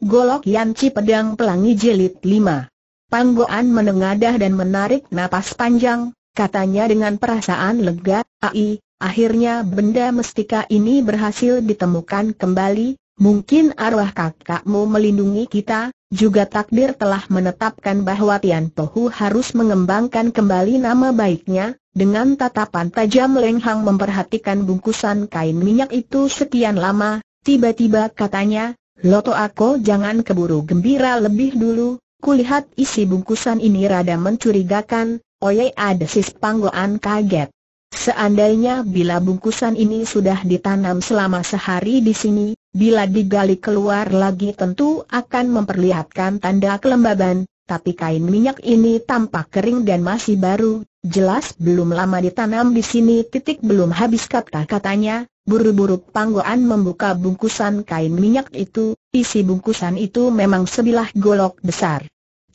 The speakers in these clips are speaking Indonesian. Golok Yanci Pedang Pelangi Jilid 5. Panggoan menengadah dan menarik napas panjang, katanya dengan perasaan lega, akhirnya benda mestika ini berhasil ditemukan kembali, mungkin arwah kakakmu melindungi kita, juga takdir telah menetapkan bahwa Tian Pohu harus mengembangkan kembali nama baiknya. Dengan tatapan tajam Leng Hang memperhatikan bungkusan kain minyak itu sekian lama, tiba-tiba katanya, Loto Ako jangan keburu gembira lebih dulu, kulihat isi bungkusan ini rada mencurigakan. Oye Adesis Panggoan kaget. Seandainya bila bungkusan ini sudah ditanam selama sehari di sini, bila digali keluar lagi tentu akan memperlihatkan tanda kelembaban, tapi kain minyak ini tampak kering dan masih baru, jelas belum lama ditanam di sini. Belum habis kata-katanya, buru-buru Panggoan membuka bungkusan kain minyak itu. Isi bungkusan itu memang sebilah golok besar.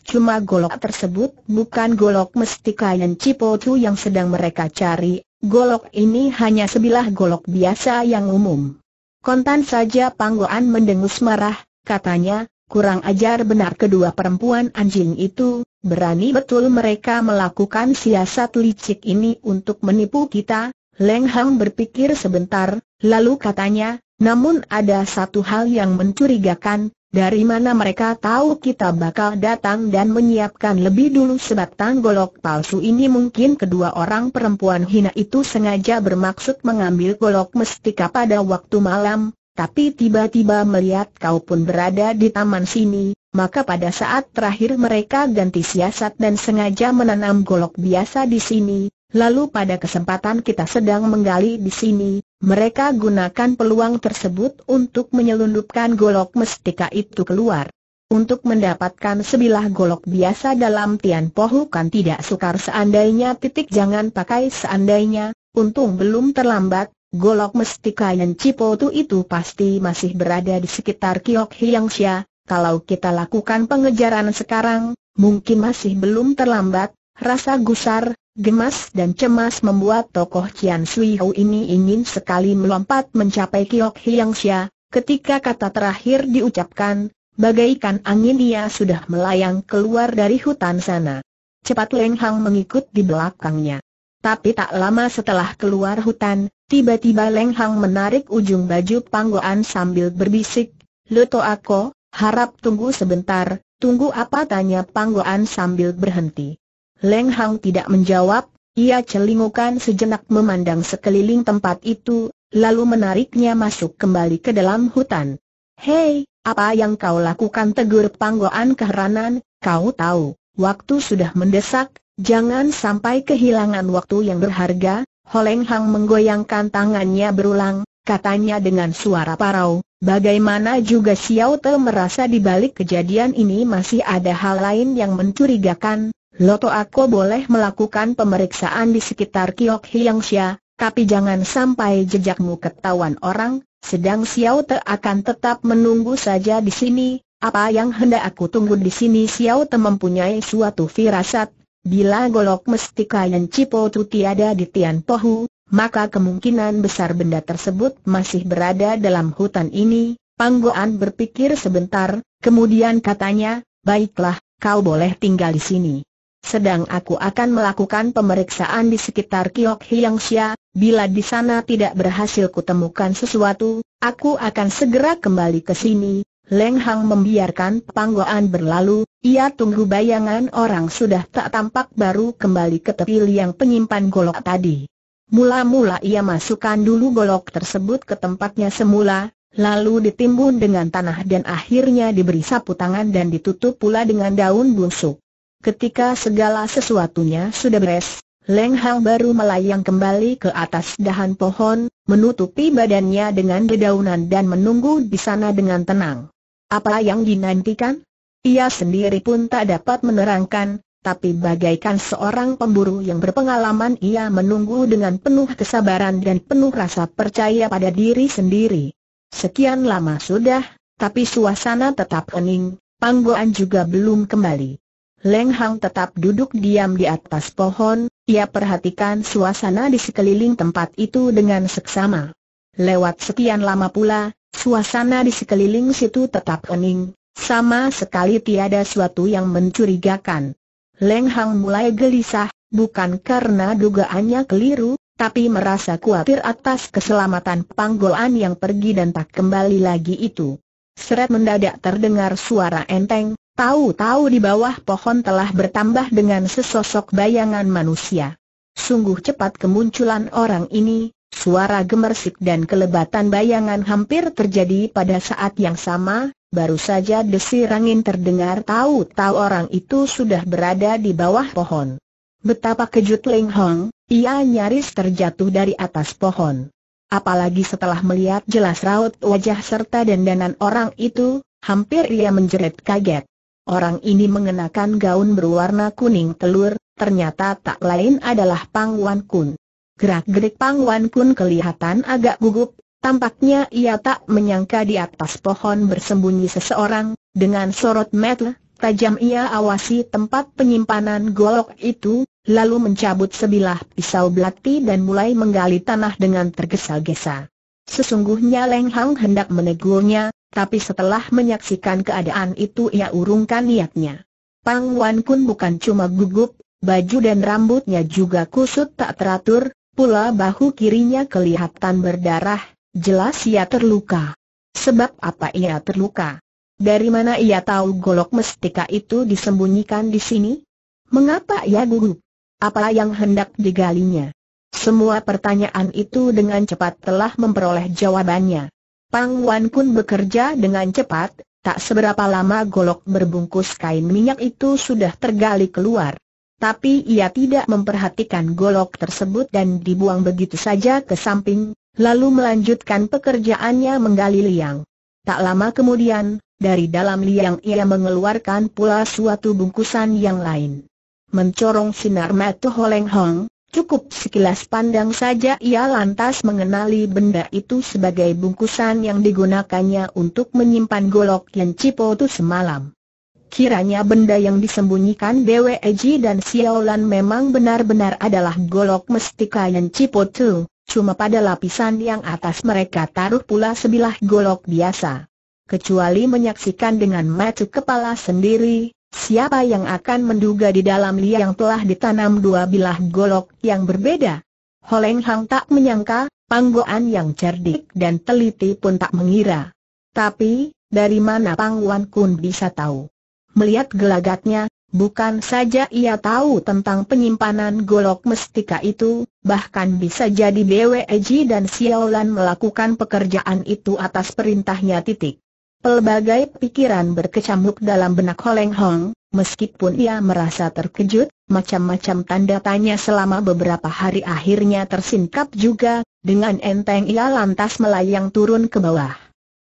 Cuma golok tersebut bukan golok mestika yang Cipo Tuti yang sedang mereka cari. Golok ini hanya sebilah golok biasa yang umum. Kontan saja Panggoan mendengus marah, katanya, kurang ajar benar kedua perempuan anjing itu, berani betul mereka melakukan siasat licik ini untuk menipu kita. Leng Hang berpikir sebentar, lalu katanya, namun ada satu hal yang mencurigakan, dari mana mereka tahu kita bakal datang dan menyiapkan lebih dulu. Sebatang golok palsu ini mungkin kedua orang perempuan hina itu sengaja bermaksud mengambil golok mestika pada waktu malam, tapi tiba-tiba melihat kau pun berada di taman sini, maka pada saat terakhir mereka ganti siasat dan sengaja menanam golok biasa di sini. Lalu pada kesempatan kita sedang menggali di sini, mereka gunakan peluang tersebut untuk menyelundupkan golok mestika itu keluar. Untuk mendapatkan sebilah golok biasa dalam Tian Pohu kan tidak sukar. Seandainya jangan pakai seandainya, untung belum terlambat. Golok mestika yang Cipo Tuti itu pasti masih berada di sekitar Kiok Hiang Sia. Kalau kita lakukan pengejaran sekarang, mungkin masih belum terlambat. Rasa gusar, gemas dan cemas membuat tokoh Cian Sui Hou ini ingin sekali melompat mencapai Kiok Hiang Sia. Ketika kata terakhir diucapkan, bagaikan angin ia sudah melayang keluar dari hutan sana. Cepat Leng Hang mengikut di belakangnya. Tapi tak lama setelah keluar hutan, tiba-tiba Leng Hang menarik ujung baju Panggoan sambil berbisik, Loto Ako, harap tunggu sebentar. Tunggu apa, tanya Panggoan sambil berhenti. Leng Hang tidak menjawab, ia celingukan sejenak memandang sekeliling tempat itu, lalu menariknya masuk kembali ke dalam hutan. Hei, apa yang kau lakukan, tegur Panggoan keheranan, kau tahu, waktu sudah mendesak, jangan sampai kehilangan waktu yang berharga. Ho Ling Hong menggoyangkan tangannya berulang, katanya dengan suara parau, bagaimana juga Xiaote merasa di balik kejadian ini masih ada hal lain yang mencurigakan. Loto Ako boleh melakukan pemeriksaan di sekitar Kiok Hiang Sia, tapi jangan sampai jejakmu ketahuan orang, sedang Xiaote akan tetap menunggu saja di sini. Apa yang hendak aku tunggu di sini? Xiaote mempunyai suatu firasat, bila golok mestika yang Cipo Tuti ada di Tian Pohu, maka kemungkinan besar benda tersebut masih berada dalam hutan ini. Panggoan berpikir sebentar, kemudian katanya, baiklah, kau boleh tinggal di sini. Sedang aku akan melakukan pemeriksaan di sekitar Kiok Hiang Sia. Bila di sana tidak berhasil kutemukan sesuatu, aku akan segera kembali ke sini. Leng Hang membiarkan Panggoan berlalu. Ia tunggu bayangan orang sudah tak tampak baru kembali ke tepi liang penyimpan golok tadi. Mula-mula ia masukkan dulu golok tersebut ke tempatnya semula, lalu ditimbun dengan tanah dan akhirnya diberi sapu tangan dan ditutup pula dengan daun busuk. Ketika segala sesuatunya sudah beres, Leng Hang baru melayang kembali ke atas dahan pohon, menutupi badannya dengan dedaunan dan menunggu di sana dengan tenang. Apa yang dinantikan? Ia sendiri pun tak dapat menerangkan, tapi bagaikan seorang pemburu yang berpengalaman ia menunggu dengan penuh kesabaran dan penuh rasa percaya pada diri sendiri. Sekian lama sudah, tapi suasana tetap hening, Panggoan juga belum kembali. Leng Hang tetap duduk diam di atas pohon, ia perhatikan suasana di sekeliling tempat itu dengan seksama. Lewat sekian lama pula, suasana di sekeliling situ tetap hening, Sama sekali tiada suatu yang mencurigakan. Leng Hang mulai gelisah, bukan karena dugaannya keliru, tapi merasa khawatir atas keselamatan Panggoan yang pergi dan tak kembali lagi itu. Seret mendadak terdengar suara enteng, tahu-tahu di bawah pohon telah bertambah dengan sesosok bayangan manusia. Sungguh cepat kemunculan orang ini, suara gemersik dan kelebatan bayangan hampir terjadi pada saat yang sama. Baru saja desir angin terdengar, tahu-tahu orang itu sudah berada di bawah pohon. Betapa kejut Leng Hong, ia nyaris terjatuh dari atas pohon. Apalagi setelah melihat jelas raut wajah serta dandanan orang itu, hampir ia menjerit kaget. Orang ini mengenakan gaun berwarna kuning telur, ternyata tak lain adalah Pang Wan Kun. Gerak-gerik Pang Wan Kun kelihatan agak gugup. Tampaknya ia tak menyangka di atas pohon bersembunyi seseorang. Dengan sorot mata tajam ia awasi tempat penyimpanan golok itu, lalu mencabut sebilah pisau belati dan mulai menggali tanah dengan tergesa-gesa. Sesungguhnya Leng Hang hendak menegurnya, tapi setelah menyaksikan keadaan itu ia urungkan niatnya. Pang Wan Kun bukan cuma gugup, baju dan rambutnya juga kusut tak teratur, pula bahu kirinya kelihatan berdarah. Jelas ia terluka. Sebab apa ia terluka? Dari mana ia tahu golok mestika itu disembunyikan di sini? Mengapa ia gugup? Apa yang hendak digalinya? Semua pertanyaan itu dengan cepat telah memperoleh jawabannya. Pang Wan Kun bekerja dengan cepat, tak seberapa lama golok berbungkus kain minyak itu sudah tergali keluar. Tapi ia tidak memperhatikan golok tersebut dan dibuang begitu saja ke samping, lalu melanjutkan pekerjaannya menggali liang. Tak lama kemudian, dari dalam liang ia mengeluarkan pula suatu bungkusan yang lain. Mencorong sinar mata Ho Ling Hong, cukup sekilas pandang saja ia lantas mengenali benda itu sebagai bungkusan yang digunakannya untuk menyimpan golok yang Cipo itu semalam. Kiranya benda yang disembunyikan Bwe Ej dan Siaulan memang benar-benar adalah golok mestika yang Cipo itu. Cuma pada lapisan yang atas mereka taruh pula sebilah golok biasa. Kecuali menyaksikan dengan mata kepala sendiri, siapa yang akan menduga di dalam liang telah ditanam dua bilah golok yang berbeda? Ho Ling Hang tak menyangka, Panggoan yang cerdik dan teliti pun tak mengira. Tapi, dari mana Pang Wan Kun bisa tahu? Melihat gelagatnya, bukan saja ia tahu tentang penyimpanan golok mestika itu, bahkan bisa jadi Bwe Ej dan Siaulan melakukan pekerjaan itu atas perintahnya. Pelbagai pikiran berkecamuk dalam benak Ho Ling Hong, meskipun ia merasa terkejut, macam-macam tanda tanya selama beberapa hari akhirnya tersingkap juga. Dengan enteng ia lantas melayang turun ke bawah.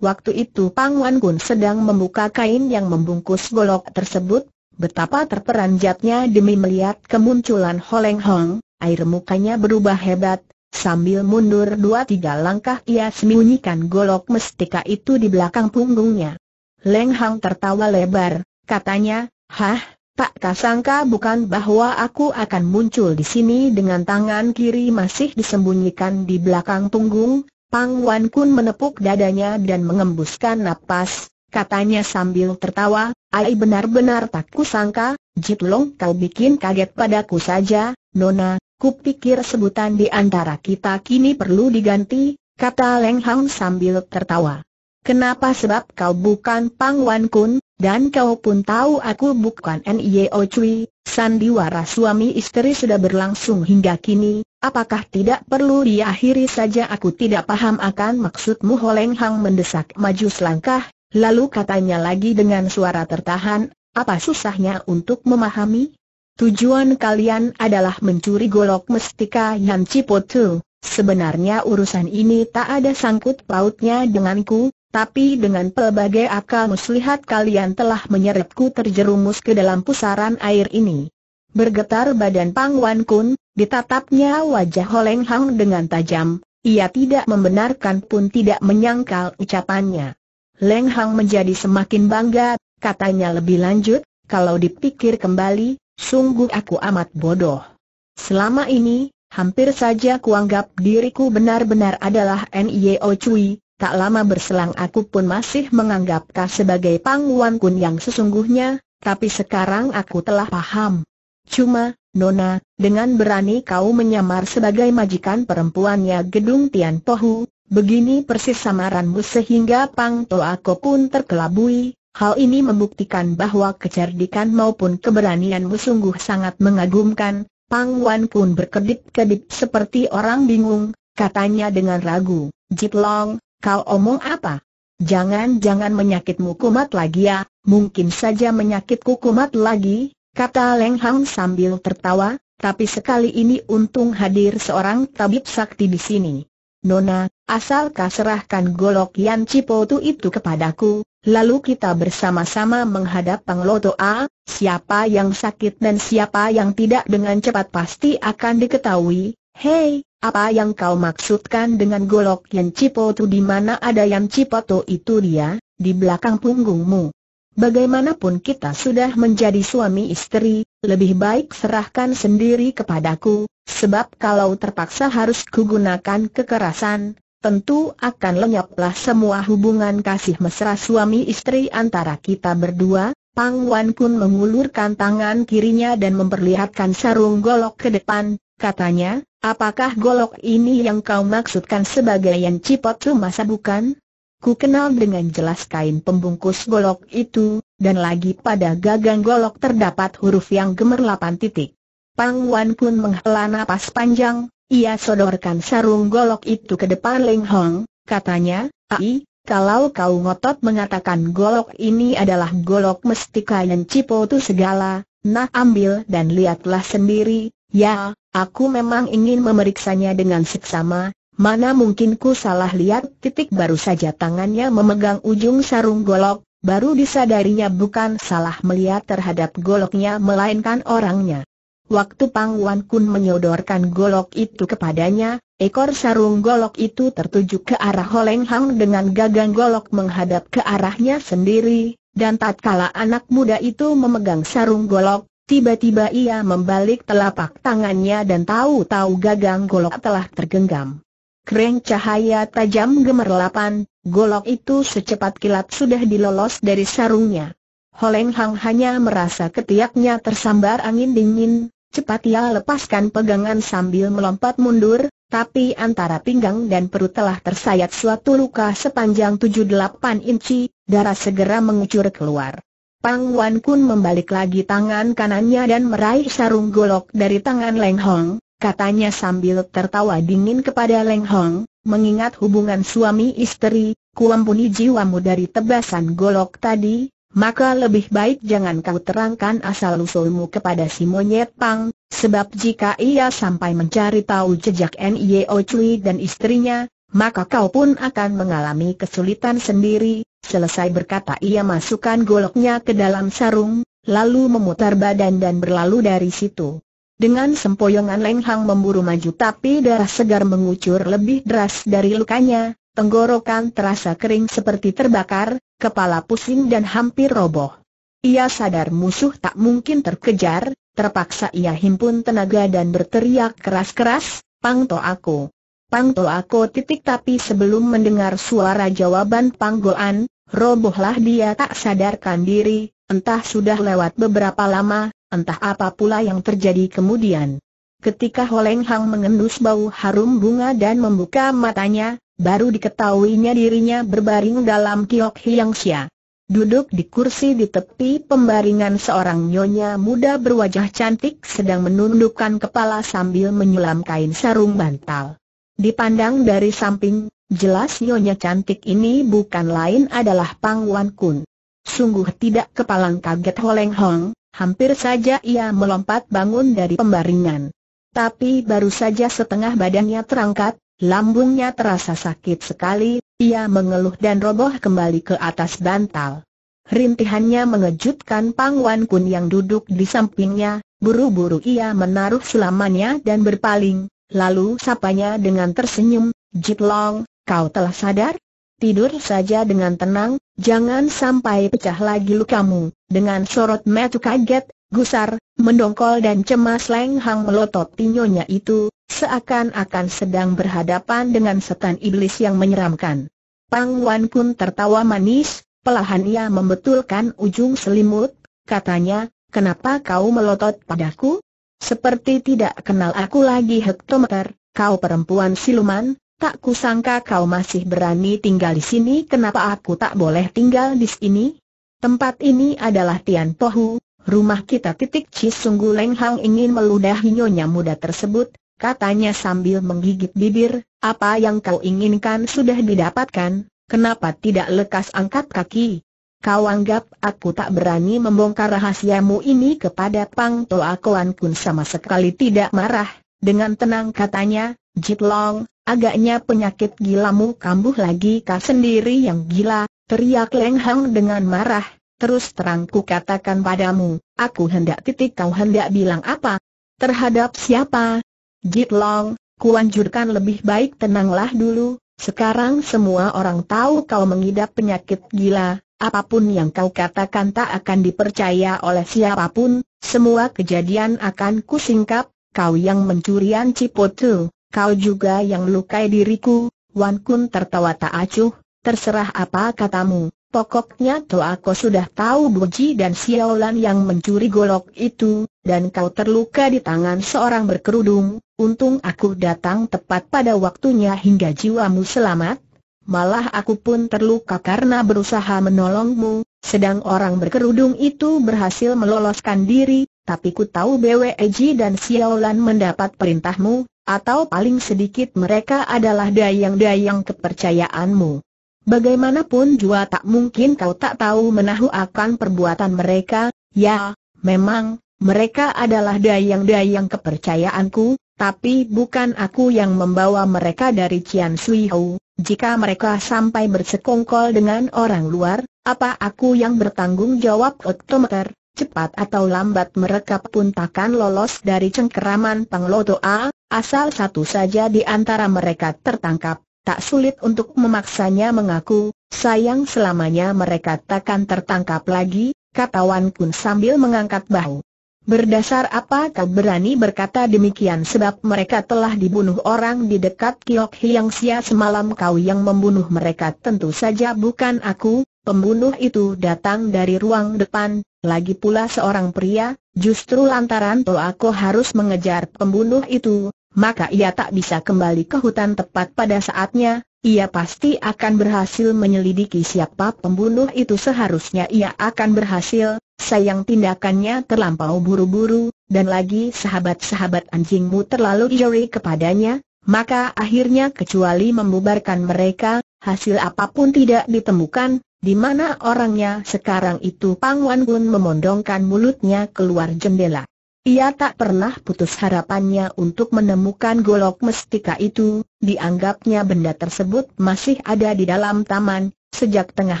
Waktu itu Pang Wan Kun sedang membuka kain yang membungkus golok tersebut. Betapa terperanjatnya demi melihat kemunculan Ho Ling Hong, air mukanya berubah hebat. Sambil mundur 2-3 langkah ia sembunyikan golok mestika itu di belakang punggungnya. Leng Hang tertawa lebar, katanya, "Hah, tak kasangka bukan bahwa aku akan muncul di sini dengan tangan kiri masih disembunyikan di belakang punggung." Pang Wan Kun menepuk dadanya dan mengembuskan napas. Katanya sambil tertawa, "Ai benar-benar tak kusangka, Jitlong kau bikin kaget padaku saja, Nona. Kupikir sebutan di antara kita kini perlu diganti," kata Leng Hang sambil tertawa. "Kenapa? Sebab kau bukan Pang Wan Kun, dan kau pun tahu aku bukan Nio Chui. Sandiwara suami istri sudah berlangsung hingga kini, apakah tidak perlu diakhiri saja?" "Aku tidak paham akan maksudmu." Ho Ling Hang mendesak maju selangkah. Lalu katanya lagi dengan suara tertahan, "Apa susahnya untuk memahami? Tujuan kalian adalah mencuri golok mestika yang Cipo itu. Sebenarnya urusan ini tak ada sangkut pautnya denganku, tapi dengan pelbagai akal muslihat kalian telah menyeretku terjerumus ke dalam pusaran air ini." Bergetar badan Pang Wan Kun, ditatapnya wajah Ho Ling Hang dengan tajam. Ia tidak membenarkan pun tidak menyangkal ucapannya. Leng Hang menjadi semakin bangga, katanya lebih lanjut, "Kalau dipikir kembali, sungguh aku amat bodoh. Selama ini, hampir saja kuanggap diriku benar-benar adalah Nio Chui, Tak lama berselang aku pun masih menganggapkah sebagai Pang Wan Kun yang sesungguhnya, tapi sekarang aku telah paham. Cuma, Nona, dengan berani kau menyamar sebagai majikan perempuannya Gedung Tian Pohu, begini persis samaranmu sehingga Pang To Ako pun terkelabui. Hal ini membuktikan bahwa kecerdikan maupun keberanianmu sungguh sangat mengagumkan. Pang Wan Kun berkedip-kedip seperti orang bingung, katanya dengan ragu, "Jiplong, kau omong apa? Jangan-jangan menyakitmu kumat lagi ya?" "Mungkin saja menyakitku kumat lagi," kata Leng Hang sambil tertawa, "tapi sekali ini untung hadir seorang tabib sakti di sini. Nona, asal kau serahkan golok Yan Cipo itu kepadaku, lalu kita bersama-sama menghadap Pangloto A, siapa yang sakit dan siapa yang tidak dengan cepat pasti akan diketahui." "Hei, apa yang kau maksudkan dengan golok Yan Cipo Tu? Di mana ada Yan Cipo Tu itu?" "Dia, di belakang punggungmu. Bagaimanapun kita sudah menjadi suami istri, lebih baik serahkan sendiri kepadaku, sebab kalau terpaksa harus kugunakan kekerasan, tentu akan lenyaplah semua hubungan kasih mesra suami istri antara kita berdua." Pang Wan Kun mengulurkan tangan kirinya dan memperlihatkan sarung golok ke depan, katanya, "Apakah golok ini yang kau maksudkan sebagai Yan Cipot Tu? Masa bukan? Ku kenal dengan jelas kain pembungkus golok itu, dan lagi pada gagang golok terdapat huruf yang gemerlapan titik." Pang Wan Kun menghela napas panjang, ia sodorkan sarung golok itu ke depan Leng Hong, katanya, "Ai, kalau kau ngotot mengatakan golok ini adalah golok mestika Yan Cipo Tu segala, nah ambil dan lihatlah sendiri. Ya, aku memang ingin memeriksanya dengan seksama, mana mungkin ku salah lihat." Baru saja tangannya memegang ujung sarung golok, baru disadarinya bukan salah melihat terhadap goloknya melainkan orangnya. Waktu Pang Wan Kun menyodorkan golok itu kepadanya, ekor sarung golok itu tertuju ke arah Ho Ling Hang dengan gagang golok menghadap ke arahnya sendiri, dan tatkala anak muda itu memegang sarung golok, tiba-tiba ia membalik telapak tangannya dan tahu-tahu gagang golok telah tergenggam. Kreng, cahaya tajam gemerlapan, golok itu secepat kilat sudah dilolos dari sarungnya. Ho Ling Hang hanya merasa ketiaknya tersambar angin dingin, cepat ia lepaskan pegangan sambil melompat mundur, tapi antara pinggang dan perut telah tersayat suatu luka sepanjang 7-8 inci, darah segera mengucur keluar. Pang Wan Kun membalik lagi tangan kanannya dan meraih sarung golok dari tangan Leng Hong, katanya sambil tertawa dingin kepada Leng Hong, "Mengingat hubungan suami istri, kuampuni jiwamu dari tebasan golok tadi, maka lebih baik jangan kau terangkan asal-usulmu kepada si monyet Pang, sebab jika ia sampai mencari tahu jejak Nio Chui dan istrinya, maka kau pun akan mengalami kesulitan sendiri." Selesai berkata ia masukkan goloknya ke dalam sarung, lalu memutar badan dan berlalu dari situ. Dengan sempoyongan Leng Hang memburu maju, tapi darah segar mengucur lebih deras dari lukanya, tenggorokan terasa kering seperti terbakar, kepala pusing dan hampir roboh. Ia sadar musuh tak mungkin terkejar, terpaksa ia himpun tenaga dan berteriak keras-keras, "Pang To Ako! Pang To Ako!" Tapi sebelum mendengar suara jawaban Panggoan, robohlah dia tak sadarkan diri. Entah sudah lewat beberapa lama, entah apa pula yang terjadi kemudian. Ketika Ho Ling Hang mengendus bau harum bunga dan membuka matanya, baru diketahuinya dirinya berbaring dalam Kiok Hiang Sia. Duduk di kursi di tepi pembaringan seorang nyonya muda berwajah cantik sedang menundukkan kepala sambil menyulam kain sarung bantal. Dipandang dari samping, jelas nyonya cantik ini bukan lain adalah Pang Wan Kun. Sungguh tidak kepalang kaget Ho Ling Hong, hampir saja ia melompat bangun dari pembaringan. Tapi baru saja setengah badannya terangkat, lambungnya terasa sakit sekali, ia mengeluh dan roboh kembali ke atas bantal. Rintihannya mengejutkan Pang Wan Kun yang duduk di sampingnya, buru-buru ia menaruh sulamannya dan berpaling. Lalu sapanya dengan tersenyum, "Jiplong, kau telah sadar? Tidur saja dengan tenang, jangan sampai pecah lagi lukamu." Dengan sorot mata kaget, gusar, mendongkol dan cemas Leng Hang melototi nyonya itu, seakan-akan sedang berhadapan dengan setan iblis yang menyeramkan. Pang Wan Kun tertawa manis, pelahan ia membetulkan ujung selimut, katanya, "Kenapa kau melotot padaku? Seperti tidak kenal aku lagi." "Hektometer, kau perempuan siluman, tak kusangka kau masih berani tinggal di sini." "Kenapa aku tak boleh tinggal di sini? Tempat ini adalah Tian Pohu, rumah kita." Sungguh Leng Hang ingin meludahi nyonya muda tersebut, katanya sambil menggigit bibir, "Apa yang kau inginkan sudah didapatkan, kenapa tidak lekas angkat kaki? Kau anggap aku tak berani membongkar rahasiamu ini kepada Pang Toa?" Kuan Kun sama sekali tidak marah, dengan tenang katanya, "Jiplong, agaknya penyakit gilamu kambuh lagi." "Kau sendiri yang gila," teriak Leng Hang dengan marah, "terus terang ku katakan padamu, aku hendak kau hendak bilang apa? Terhadap siapa? Jiplong, kuanjurkan lebih baik tenanglah dulu. Sekarang semua orang tahu kau mengidap penyakit gila. Apapun yang kau katakan tak akan dipercaya oleh siapapun. Semua kejadian akan kusingkap. Kau yang mencurian Cipo Tuti, kau juga yang melukai diriku." Wan Kun tertawa tak acuh, "Terserah apa katamu. Pokoknya Toa Ko sudah tahu Bwe Ej dan Siaulan yang mencuri golok itu, dan kau terluka di tangan seorang berkerudung. Untung aku datang tepat pada waktunya hingga jiwamu selamat. Malah aku pun terluka karena berusaha menolongmu, sedang orang berkerudung itu berhasil meloloskan diri. Tapi ku tahu Bwe Ej dan Siaulan mendapat perintahmu, atau paling sedikit mereka adalah dayang-dayang kepercayaanmu. Bagaimanapun jua tak mungkin kau tak tahu menahu akan perbuatan mereka. Ya, memang, mereka adalah dayang-dayang kepercayaanku, tapi bukan aku yang membawa mereka dari Cian Sui Hou. Jika mereka sampai bersekongkol dengan orang luar, apa aku yang bertanggung jawab?" "Oktometer, cepat atau lambat mereka pun takkan lolos dari cengkeraman Pang Loto A, asal satu saja di antara mereka tertangkap. Tak sulit untuk memaksanya mengaku, sayang selamanya mereka takkan tertangkap lagi," kata Wan Kun sambil mengangkat bahu. "Berdasar apa kau berani berkata demikian?" "Sebab mereka telah dibunuh orang di dekat Kiok Hiang Sia semalam. Kau yang membunuh mereka." "Tentu saja bukan aku, pembunuh itu datang dari ruang depan, lagi pula seorang pria, justru lantaran Toa Ko harus mengejar pembunuh itu. Maka ia tak bisa kembali ke hutan tepat pada saatnya. Ia pasti akan berhasil menyelidiki siapa pembunuh itu. Seharusnya ia akan berhasil. Sayang tindakannya terlampau buru-buru, dan lagi sahabat-sahabat anjingmu terlalu iri kepadanya. Maka akhirnya kecuali membubarkan mereka, hasil apapun tidak ditemukan. Di mana orangnya sekarang itu?" Pang Wan Kun memondongkan mulutnya keluar jendela. Ia tak pernah putus harapannya untuk menemukan golok mestika itu. Dianggapnya benda tersebut masih ada di dalam taman. Sejak tengah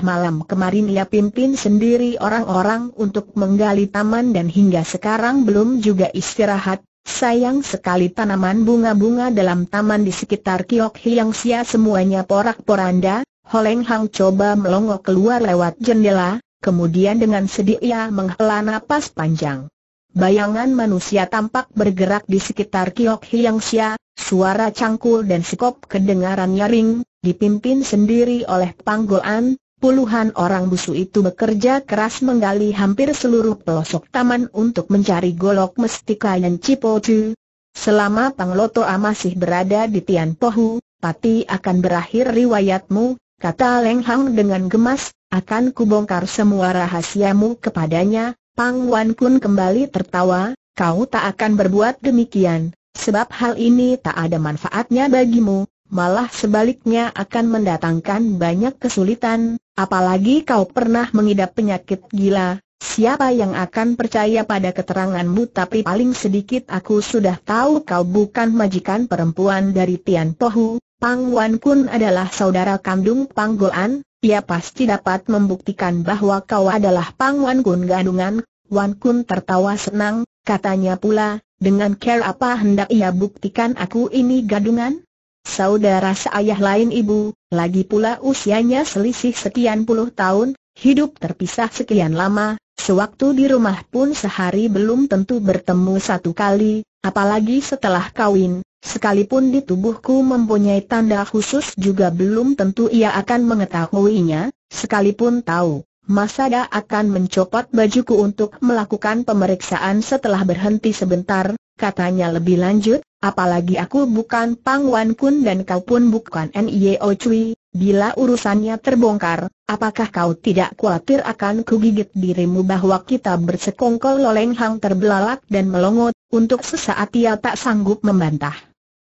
malam kemarin ia pimpin sendiri orang-orang untuk menggali taman, dan hingga sekarang belum juga istirahat. Sayang sekali tanaman bunga-bunga dalam taman di sekitar Kiok Hiang Sia semuanya porak-poranda. Ho Ling Hong coba melongo keluar lewat jendela, kemudian dengan sedih ia menghela napas panjang. Bayangan manusia tampak bergerak di sekitar Kiok Hiang Sia, suara cangkul dan sekop kedengaran nyaring, dipimpin sendiri oleh Panggoan. Puluhan orang busuk itu bekerja keras menggali hampir seluruh pelosok taman untuk mencari golok mestika yang Cipo Tuti. Selama Pang Loto A masih berada di Tian Pohu, pasti akan berakhir riwayatmu, kata Leng Hang dengan gemas, "Akan kubongkar semua rahasiamu kepadanya." Pang Wan Kun kembali tertawa, "Kau tak akan berbuat demikian, sebab hal ini tak ada manfaatnya bagimu, malah sebaliknya akan mendatangkan banyak kesulitan. Apalagi kau pernah mengidap penyakit gila, siapa yang akan percaya pada keteranganmu? Tapi paling sedikit aku sudah tahu kau bukan majikan perempuan dari Tian Pohu. Pang Wan Kun adalah saudara kandung Panggoan. Ia pasti dapat membuktikan bahwa kau adalah Pang Wan Kun gadungan." Wan Kun tertawa senang, katanya pula, "Dengan cara apa hendak ia buktikan aku ini gadungan? Saudara seayah lain ibu, lagi pula usianya selisih sekian puluh tahun. Hidup terpisah sekian lama, sewaktu di rumah pun sehari belum tentu bertemu satu kali, apalagi setelah kawin, sekalipun di tubuhku mempunyai tanda khusus juga belum tentu ia akan mengetahuinya, sekalipun tahu. Masada akan mencopot bajuku untuk melakukan pemeriksaan setelah berhenti sebentar, katanya lebih lanjut, apalagi aku bukan Pang Wan Kun dan kau pun bukan Nio Chui, bila urusannya terbongkar, apakah kau tidak khawatir akan kugigit dirimu bahwa kita bersekongkol? Leng Hang terbelalak dan melongot, untuk sesaat ia tak sanggup membantah.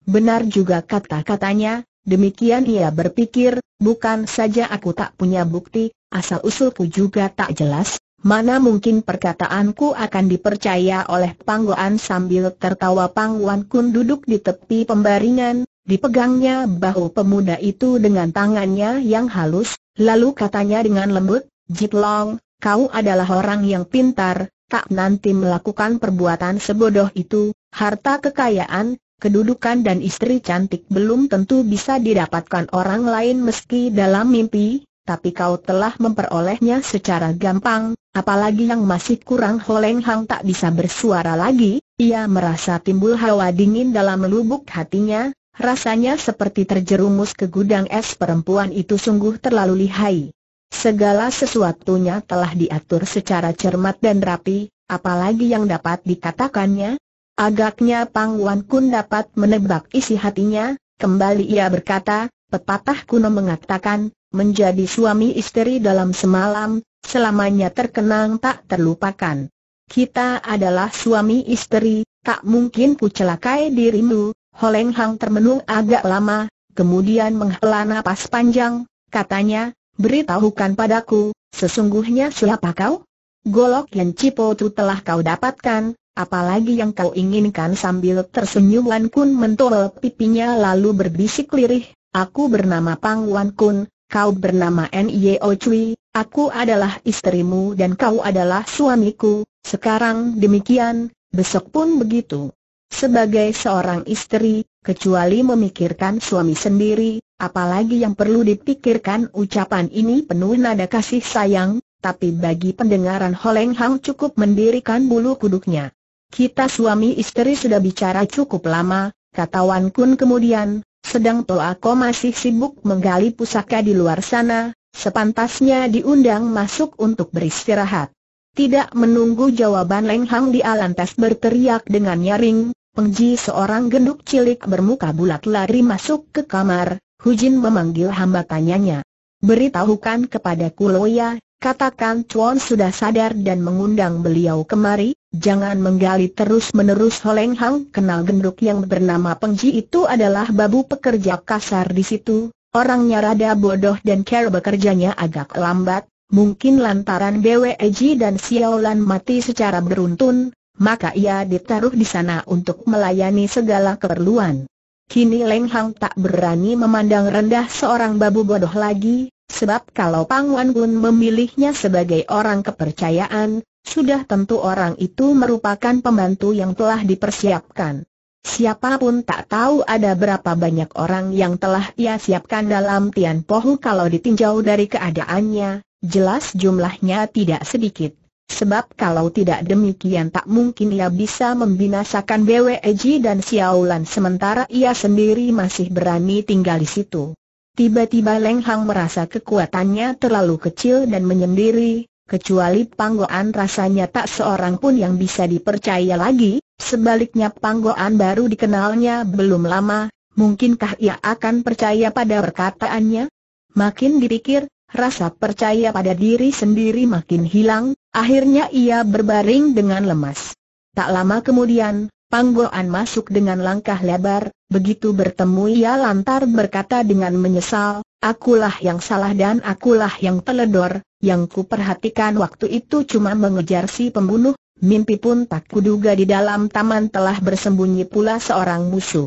Benar juga kata-katanya, demikian ia berpikir, bukan saja aku tak punya bukti, asal-usulku juga tak jelas, mana mungkin perkataanku akan dipercaya oleh Panggoan. Sambil tertawa Pang Wan Kun duduk di tepi pembaringan, dipegangnya bahu pemuda itu dengan tangannya yang halus, lalu katanya dengan lembut, Jit Long, kau adalah orang yang pintar, tak nanti melakukan perbuatan sebodoh itu, harta kekayaan, kedudukan dan istri cantik belum tentu bisa didapatkan orang lain meski dalam mimpi. Tapi kau telah memperolehnya secara gampang, apalagi yang masih kurang. Ho Ling Hang tak bisa bersuara lagi, ia merasa timbul hawa dingin dalam lubuk hatinya, rasanya seperti terjerumus ke gudang es. Perempuan itu sungguh terlalu lihai. Segala sesuatunya telah diatur secara cermat dan rapi, apalagi yang dapat dikatakannya. Agaknya Pang Wan Kun dapat menebak isi hatinya, kembali ia berkata, pepatah kuno mengatakan, menjadi suami istri dalam semalam, selamanya terkenang tak terlupakan. Kita adalah suami istri, tak mungkin ku celakai dirimu. Ho Ling Hang termenung agak lama, kemudian menghela napas panjang, katanya, beritahukan padaku, sesungguhnya siapa kau? Golok yang Cipo Tuti telah kau dapatkan, apalagi yang kau inginkan? Sambil tersenyum Wan Kun mentol pipinya lalu berbisik lirih, aku bernama Pang Wan Kun. Kau bernama Nio Chui, aku adalah istrimu dan kau adalah suamiku, sekarang demikian, besok pun begitu. Sebagai seorang istri, kecuali memikirkan suami sendiri, apalagi yang perlu dipikirkan? Ucapan ini penuh nada kasih sayang, tapi bagi pendengaran Ho Ling Hang cukup mendirikan bulu kuduknya. Kita suami istri sudah bicara cukup lama, kata Wan Kun kemudian. Sedang Loto Ako masih sibuk menggali pusaka di luar sana, sepantasnya diundang masuk untuk beristirahat. Tidak menunggu jawaban Leng Hang dia lantas berteriak dengan nyaring, Pengji! Seorang genduk cilik bermuka bulat lari masuk ke kamar, Hujin memanggil hamba, tanyanya. Beritahukan kepadaku Loya, katakan Chuan sudah sadar dan mengundang beliau kemari. Jangan menggali terus-menerus. Ho Ling Hang kenal genduk yang bernama Pengji itu adalah babu pekerja kasar di situ. Orangnya rada bodoh dan cara bekerjanya agak lambat. Mungkin lantaran Bwe Ej dan Siaulan mati secara beruntun, maka ia ditaruh di sana untuk melayani segala keperluan. Kini Leng Hang tak berani memandang rendah seorang babu bodoh lagi, sebab kalau Pang Wan Kun memilihnya sebagai orang kepercayaan, sudah tentu orang itu merupakan pembantu yang telah dipersiapkan. Siapapun tak tahu ada berapa banyak orang yang telah ia siapkan dalam Tian Pohu. Kalau ditinjau dari keadaannya, jelas jumlahnya tidak sedikit. Sebab kalau tidak demikian tak mungkin ia bisa membinasakan Bwe Ej dan Siaulan sementara ia sendiri masih berani tinggal di situ. Tiba-tiba Leng Hang merasa kekuatannya terlalu kecil dan menyendiri. Kecuali Panggoan rasanya tak seorang pun yang bisa dipercaya lagi, sebaliknya Panggoan baru dikenalnya belum lama, mungkinkah ia akan percaya pada perkataannya? Makin dipikir, rasa percaya pada diri sendiri makin hilang, akhirnya ia berbaring dengan lemas. Tak lama kemudian, Panggoan masuk dengan langkah lebar, begitu bertemu ia lantar berkata dengan menyesal, akulah yang salah dan akulah yang teledor. Yang ku perhatikan waktu itu cuma mengejar si pembunuh, mimpi pun tak kuduga di dalam taman telah bersembunyi pula seorang musuh.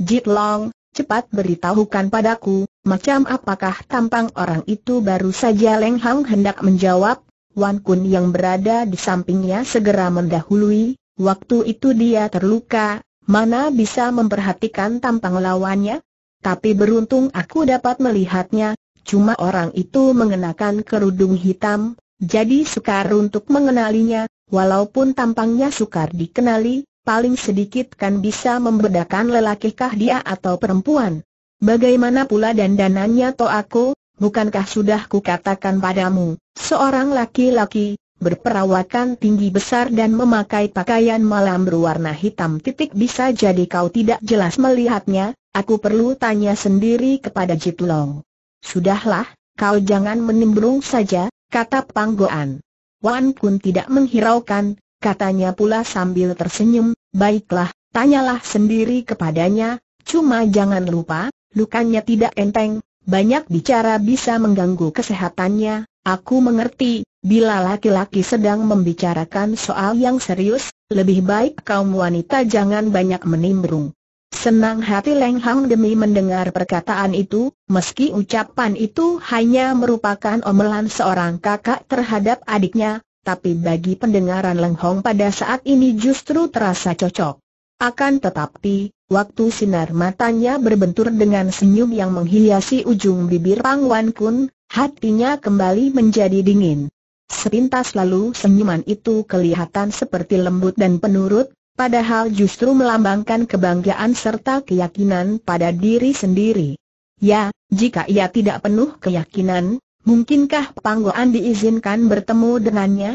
Jit Long, cepat beritahukan padaku, macam apakah tampang orang itu? Baru saja Leng Hang hendak menjawab, Wan Kun yang berada di sampingnya segera mendahului. Waktu itu dia terluka, mana bisa memperhatikan tampang lawannya? Tapi beruntung aku dapat melihatnya. Cuma orang itu mengenakan kerudung hitam, jadi sukar untuk mengenalinya, walaupun tampangnya sukar dikenali, paling sedikit kan bisa membedakan lelakikah dia atau perempuan. Bagaimana pula dandanannya Toh Aku, bukankah sudah kukatakan padamu, seorang laki-laki, berperawakan tinggi besar dan memakai pakaian malam berwarna hitam. Bisa jadi kau tidak jelas melihatnya, aku perlu tanya sendiri kepada Jit Long. Sudahlah, kau jangan menimbrung saja, kata Panggoan. Wan Kun tidak menghiraukan, katanya pula sambil tersenyum, baiklah, tanyalah sendiri kepadanya, cuma jangan lupa, lukanya tidak enteng, banyak bicara bisa mengganggu kesehatannya. Aku mengerti, bila laki-laki sedang membicarakan soal yang serius, lebih baik kaum wanita jangan banyak menimbrung. Senang hati Leng Hang demi mendengar perkataan itu, meski ucapan itu hanya merupakan omelan seorang kakak terhadap adiknya, tapi bagi pendengaran Leng Hang pada saat ini justru terasa cocok. Akan tetapi, waktu sinar matanya berbentur dengan senyum yang menghiasi ujung bibir Pang Wan Kun, hatinya kembali menjadi dingin. Sepintas lalu senyuman itu kelihatan seperti lembut dan penurut, padahal justru melambangkan kebanggaan serta keyakinan pada diri sendiri. Ya, jika ia tidak penuh keyakinan, mungkinkah Panggoan diizinkan bertemu dengannya?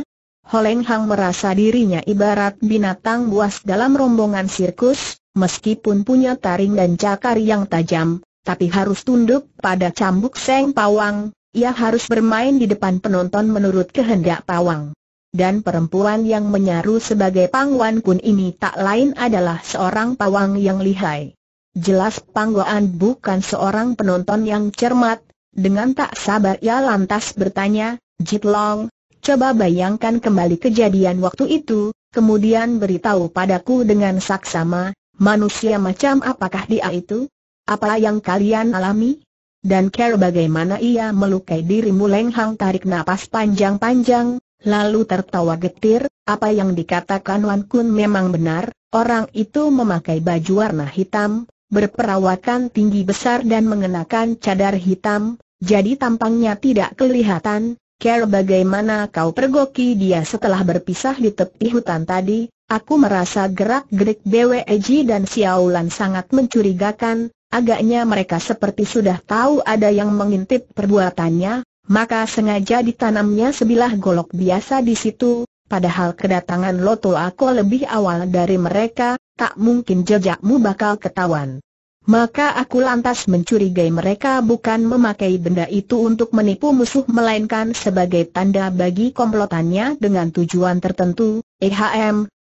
Ho Ling Hang merasa dirinya ibarat binatang buas dalam rombongan sirkus. Meskipun punya taring dan cakar yang tajam, tapi harus tunduk pada cambuk Seng Pawang, ia harus bermain di depan penonton menurut kehendak pawang. Dan perempuan yang menyaru sebagai Pang Wan Kun ini tak lain adalah seorang pawang yang lihai. Jelas Panggoan bukan seorang penonton yang cermat, dengan tak sabar ia lantas bertanya, Jit Long, coba bayangkan kembali kejadian waktu itu, kemudian beritahu padaku dengan saksama. Manusia macam apakah dia itu? Apa yang kalian alami? Dan care bagaimana ia melukai dirimu? Leng Hang tarik napas panjang-panjang, lalu tertawa getir, apa yang dikatakan Wan Kun memang benar, orang itu memakai baju warna hitam, berperawakan tinggi besar dan mengenakan cadar hitam, jadi tampangnya tidak kelihatan. Care bagaimana kau pergoki dia setelah berpisah di tepi hutan tadi? Aku merasa gerak-gerik Bwe Ej dan Siaulan sangat mencurigakan, agaknya mereka seperti sudah tahu ada yang mengintip perbuatannya, maka sengaja ditanamnya sebilah golok biasa di situ, padahal kedatangan Loto Ako lebih awal dari mereka, tak mungkin jejakmu bakal ketahuan. Maka aku lantas mencurigai mereka bukan memakai benda itu untuk menipu musuh melainkan sebagai tanda bagi komplotannya dengan tujuan tertentu.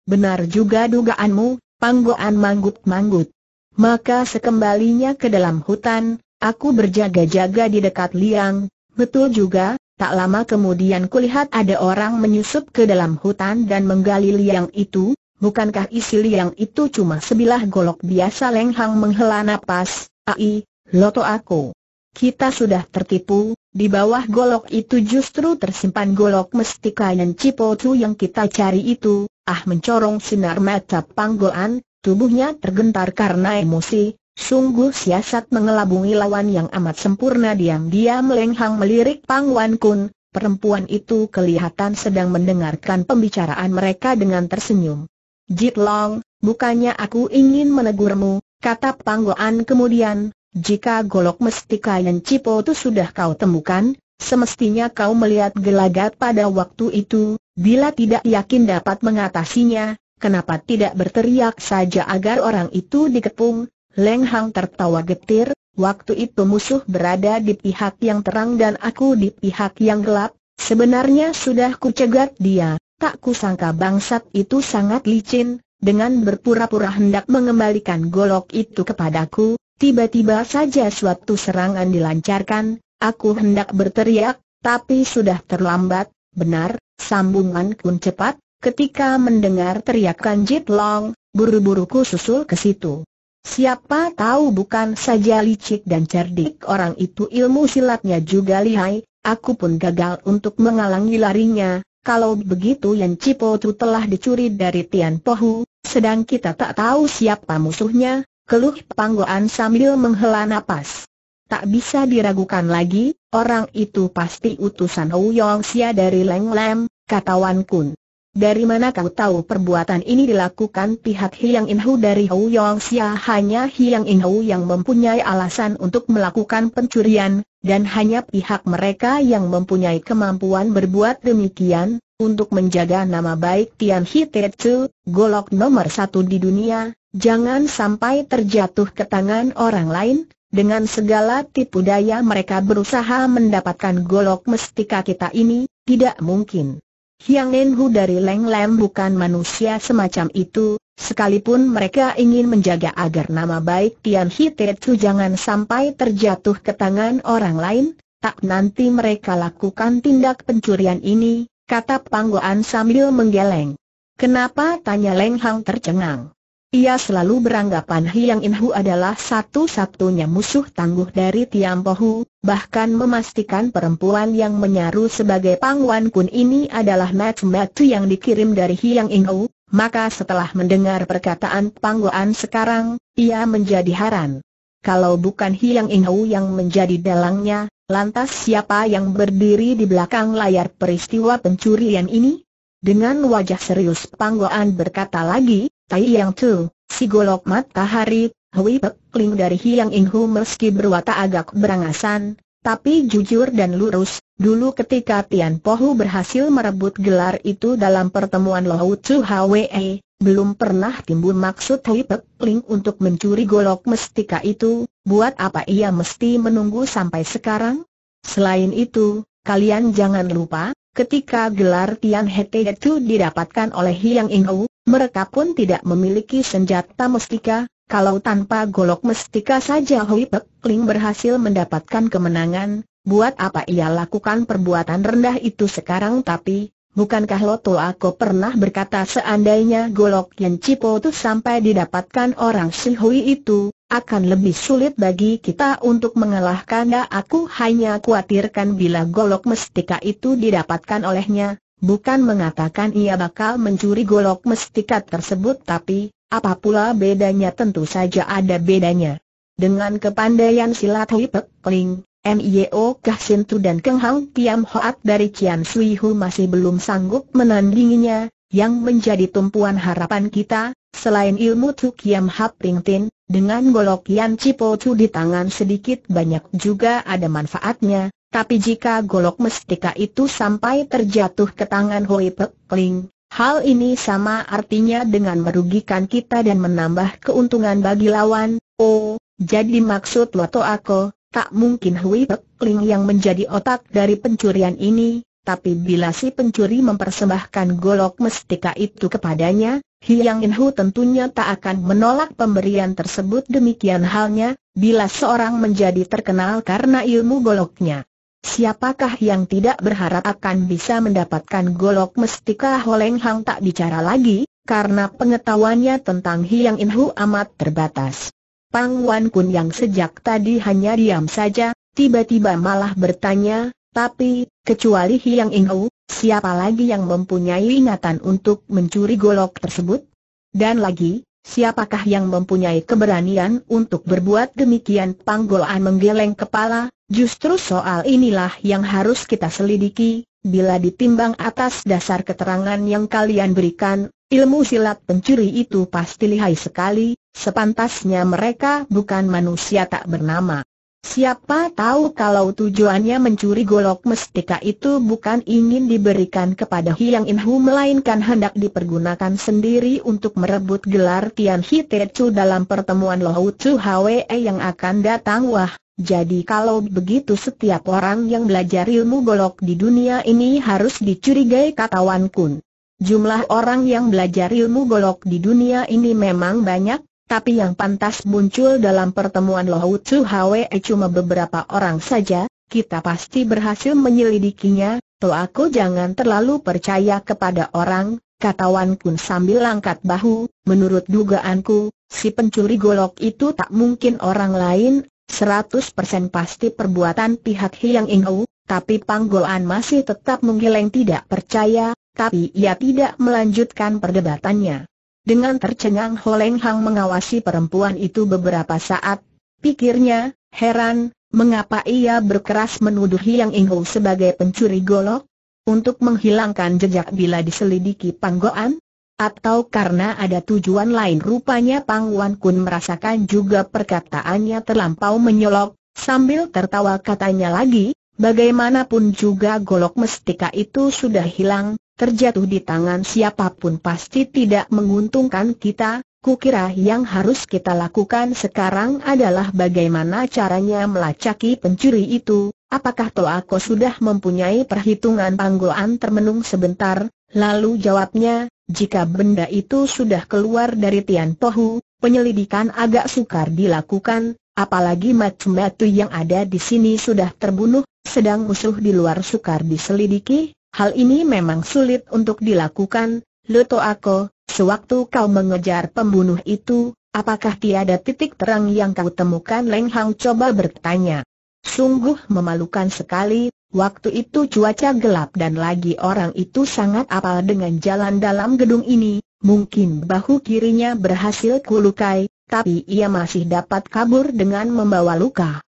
Benar juga dugaanmu, Panggoan manggut-manggut. Maka sekembalinya ke dalam hutan, aku berjaga-jaga di dekat liang. Betul juga, tak lama kemudian kulihat ada orang menyusup ke dalam hutan dan menggali liang itu. Bukankah isi liang itu cuma sebilah golok biasa? Leng Hang menghela napas. Ai, Loto Aku. Kita sudah tertipu, di bawah golok itu justru tersimpan golok mestika yang Cipo Tuti yang kita cari itu. Ah, mencorong sinar mata Panggoan, tubuhnya tergentar karena emosi, sungguh siasat mengelabungi lawan yang amat sempurna. Diam-diam Leng Hang melirik Pang Wan Kun, perempuan itu kelihatan sedang mendengarkan pembicaraan mereka dengan tersenyum. Jit Long, bukannya aku ingin menegurmu, kata Panggoan kemudian, jika golok mestika yang Cipo itu sudah kau temukan, semestinya kau melihat gelagat pada waktu itu, bila tidak yakin dapat mengatasinya, kenapa tidak berteriak saja agar orang itu dikepung? Leng Hang tertawa getir, waktu itu musuh berada di pihak yang terang dan aku di pihak yang gelap, sebenarnya sudah kucegat dia, tak kusangka bangsat itu sangat licin, dengan berpura-pura hendak mengembalikan golok itu kepadaku, tiba-tiba saja suatu serangan dilancarkan. Aku hendak berteriak, tapi sudah terlambat. Benar, sambungan Kun cepat, ketika mendengar teriakan Jit Long, buru-buruku susul ke situ. Siapa tahu bukan saja licik dan cerdik orang itu, ilmu silatnya juga lihai, aku pun gagal untuk menghalangi larinya. Kalau begitu yang Cipo itu telah dicuri dari Tian Pohu, sedang kita tak tahu siapa musuhnya, keluh Panggoan sambil menghela napas. Tak bisa diragukan lagi, orang itu pasti utusan Wu Yongxia dari Langlam, kata Wan Kun. Dari mana kau tahu perbuatan ini dilakukan pihak Hiang In Hu dari Wu Yongxia? Hanya Hiang In Hu yang mempunyai alasan untuk melakukan pencurian, dan hanya pihak mereka yang mempunyai kemampuan berbuat demikian, untuk menjaga nama baik Tian Hi Te Chu, golok nomor 1 di dunia, jangan sampai terjatuh ke tangan orang lain. Dengan segala tipu daya mereka berusaha mendapatkan golok mestika kita ini, tidak mungkin. Hiang In Hu dari Langlam bukan manusia semacam itu, sekalipun mereka ingin menjaga agar nama baik Tian Hi Te Chu jangan sampai terjatuh ke tangan orang lain, tak nanti mereka lakukan tindak pencurian ini, kata Panggoan sambil menggeleng. Kenapa? tanya Leng Hang tercengang. Ia selalu beranggapan Hiang In Hu adalah satu-satunya musuh tangguh dari Tian Pohu, bahkan memastikan perempuan yang menyaru sebagai Pang Wan Kun ini adalah match-match yang dikirim dari Hiang In Hu. Maka setelah mendengar perkataan Panggoan sekarang, ia menjadi heran. Kalau bukan Hiang In Hu yang menjadi dalangnya, lantas siapa yang berdiri di belakang layar peristiwa pencurian ini? Dengan wajah serius Panggoan berkata lagi, Tai Yang Tu, si golok matahari, Hui Pek Ling dari Hiang In Hu meski berwatak agak berangasan, tapi jujur dan lurus. Dulu ketika Tian Pohu berhasil merebut gelar itu dalam pertemuan Lohu Tzu Hwe, belum pernah timbul maksud Hui Pek Ling untuk mencuri golok mestika itu. Buat apa ia mesti menunggu sampai sekarang? Selain itu, kalian jangan lupa, ketika gelar Tian Hi Te Chu didapatkan oleh Hiang In Hu, mereka pun tidak memiliki senjata mestika. Kalau tanpa golok mestika saja Hui Pek Ling berhasil mendapatkan kemenangan, buat apa ia lakukan perbuatan rendah itu sekarang? Tapi, bukankah Loto Ako pernah berkata seandainya golok yang Cipo Tuti sampai didapatkan orang si Hui itu, akan lebih sulit bagi kita untuk mengalahkannya? Aku hanya khawatirkan bila golok mestika itu didapatkan olehnya. Bukan mengatakan ia bakal mencuri golok mestika tersebut, tapi apa pula bedanya? Tentu saja ada bedanya. Dengan kepandaian silat Hui Pek Ling, Nio Chui dan Keng Hang Kiam Hoat dari Cian Sui Hou masih belum sanggup menandinginya. Yang menjadi tumpuan harapan kita, selain ilmu Tu Kiam Hap Ring Tin, dengan golok Yanci Pedang di tangan sedikit banyak juga ada manfaatnya. Tapi jika golok mestika itu sampai terjatuh ke tangan Hui Pek Ling, hal ini sama artinya dengan merugikan kita dan menambah keuntungan bagi lawan. Oh, jadi maksud Loto Ako, tak mungkin Hui Pek Ling yang menjadi otak dari pencurian ini. Tapi bila si pencuri mempersembahkan golok mestika itu kepadanya, Hiang In Hu tentunya tak akan menolak pemberian tersebut. Demikian halnya bila seorang menjadi terkenal karena ilmu goloknya. Siapakah yang tidak berharap akan bisa mendapatkan golok mestika? Ho Ling Hong tak bicara lagi, karena pengetahuannya tentang Hiang In Hu amat terbatas. Pang Wan Kun yang sejak tadi hanya diam saja, tiba-tiba malah bertanya, tapi, kecuali Hiang In Hu, siapa lagi yang mempunyai ingatan untuk mencuri golok tersebut? Dan lagi, siapakah yang mempunyai keberanian untuk berbuat demikian? Panggolan menggeleng kepala. Justru soal inilah yang harus kita selidiki. Bila ditimbang atas dasar keterangan yang kalian berikan, ilmu silat pencuri itu pasti lihai sekali. Sepantasnya mereka bukan manusia tak bernama. Siapa tahu kalau tujuannya mencuri golok mestika itu bukan ingin diberikan kepada Hiang In Hu, melainkan hendak dipergunakan sendiri untuk merebut gelar Tian Hi Te Chu dalam pertemuan Lohu Tzu Hwe yang akan datang. Wah, jadi kalau begitu setiap orang yang belajar ilmu golok di dunia ini harus dicurigai, kata Wan Kun. Jumlah orang yang belajar ilmu golok di dunia ini memang banyak, tapi yang pantas muncul dalam pertemuan Lohu Tzu Hwe cuma beberapa orang saja. Kita pasti berhasil menyelidikinya. Toh aku jangan terlalu percaya kepada orang, kata Wan Kun sambil angkat bahu. Menurut dugaanku, si pencuri golok itu tak mungkin orang lain. 100% pasti perbuatan pihak Hiang In Hu. Tapi Panggolan masih tetap menggeleng tidak percaya, tapi ia tidak melanjutkan perdebatannya. Dengan tercengang Ho Ling Hang mengawasi perempuan itu beberapa saat. Pikirnya, heran, Mengapa ia berkeras menuduh Hiang In Hu sebagai pencuri golok? Untuk menghilangkan jejak bila diselidiki Panggoan? Atau karena ada tujuan lain? Rupanya Pang Wan Kun merasakan juga perkataannya terlampau menyolok. Sambil tertawa katanya lagi, bagaimanapun juga golok mestika itu sudah hilang, terjatuh di tangan siapapun pasti tidak menguntungkan kita. Kukira yang harus kita lakukan sekarang adalah bagaimana caranya melacaki pencuri itu. Apakah Loto Ako sudah mempunyai perhitungan? Panggoan termenung sebentar, lalu jawabnya, jika benda itu sudah keluar dari Tian Pohu, penyelidikan agak sukar dilakukan, apalagi matu-matu yang ada di sini sudah terbunuh, sedang musuh di luar sukar diselidiki. Hal ini memang sulit untuk dilakukan. Loto Ako, sewaktu kau mengejar pembunuh itu, apakah tiada titik terang yang kau temukan? Leng Hang coba bertanya. Sungguh memalukan sekali. Waktu itu cuaca gelap dan lagi orang itu sangat apal dengan jalan dalam gedung ini. Mungkin bahu kirinya berhasil kulukai, tapi ia masih dapat kabur dengan membawa luka.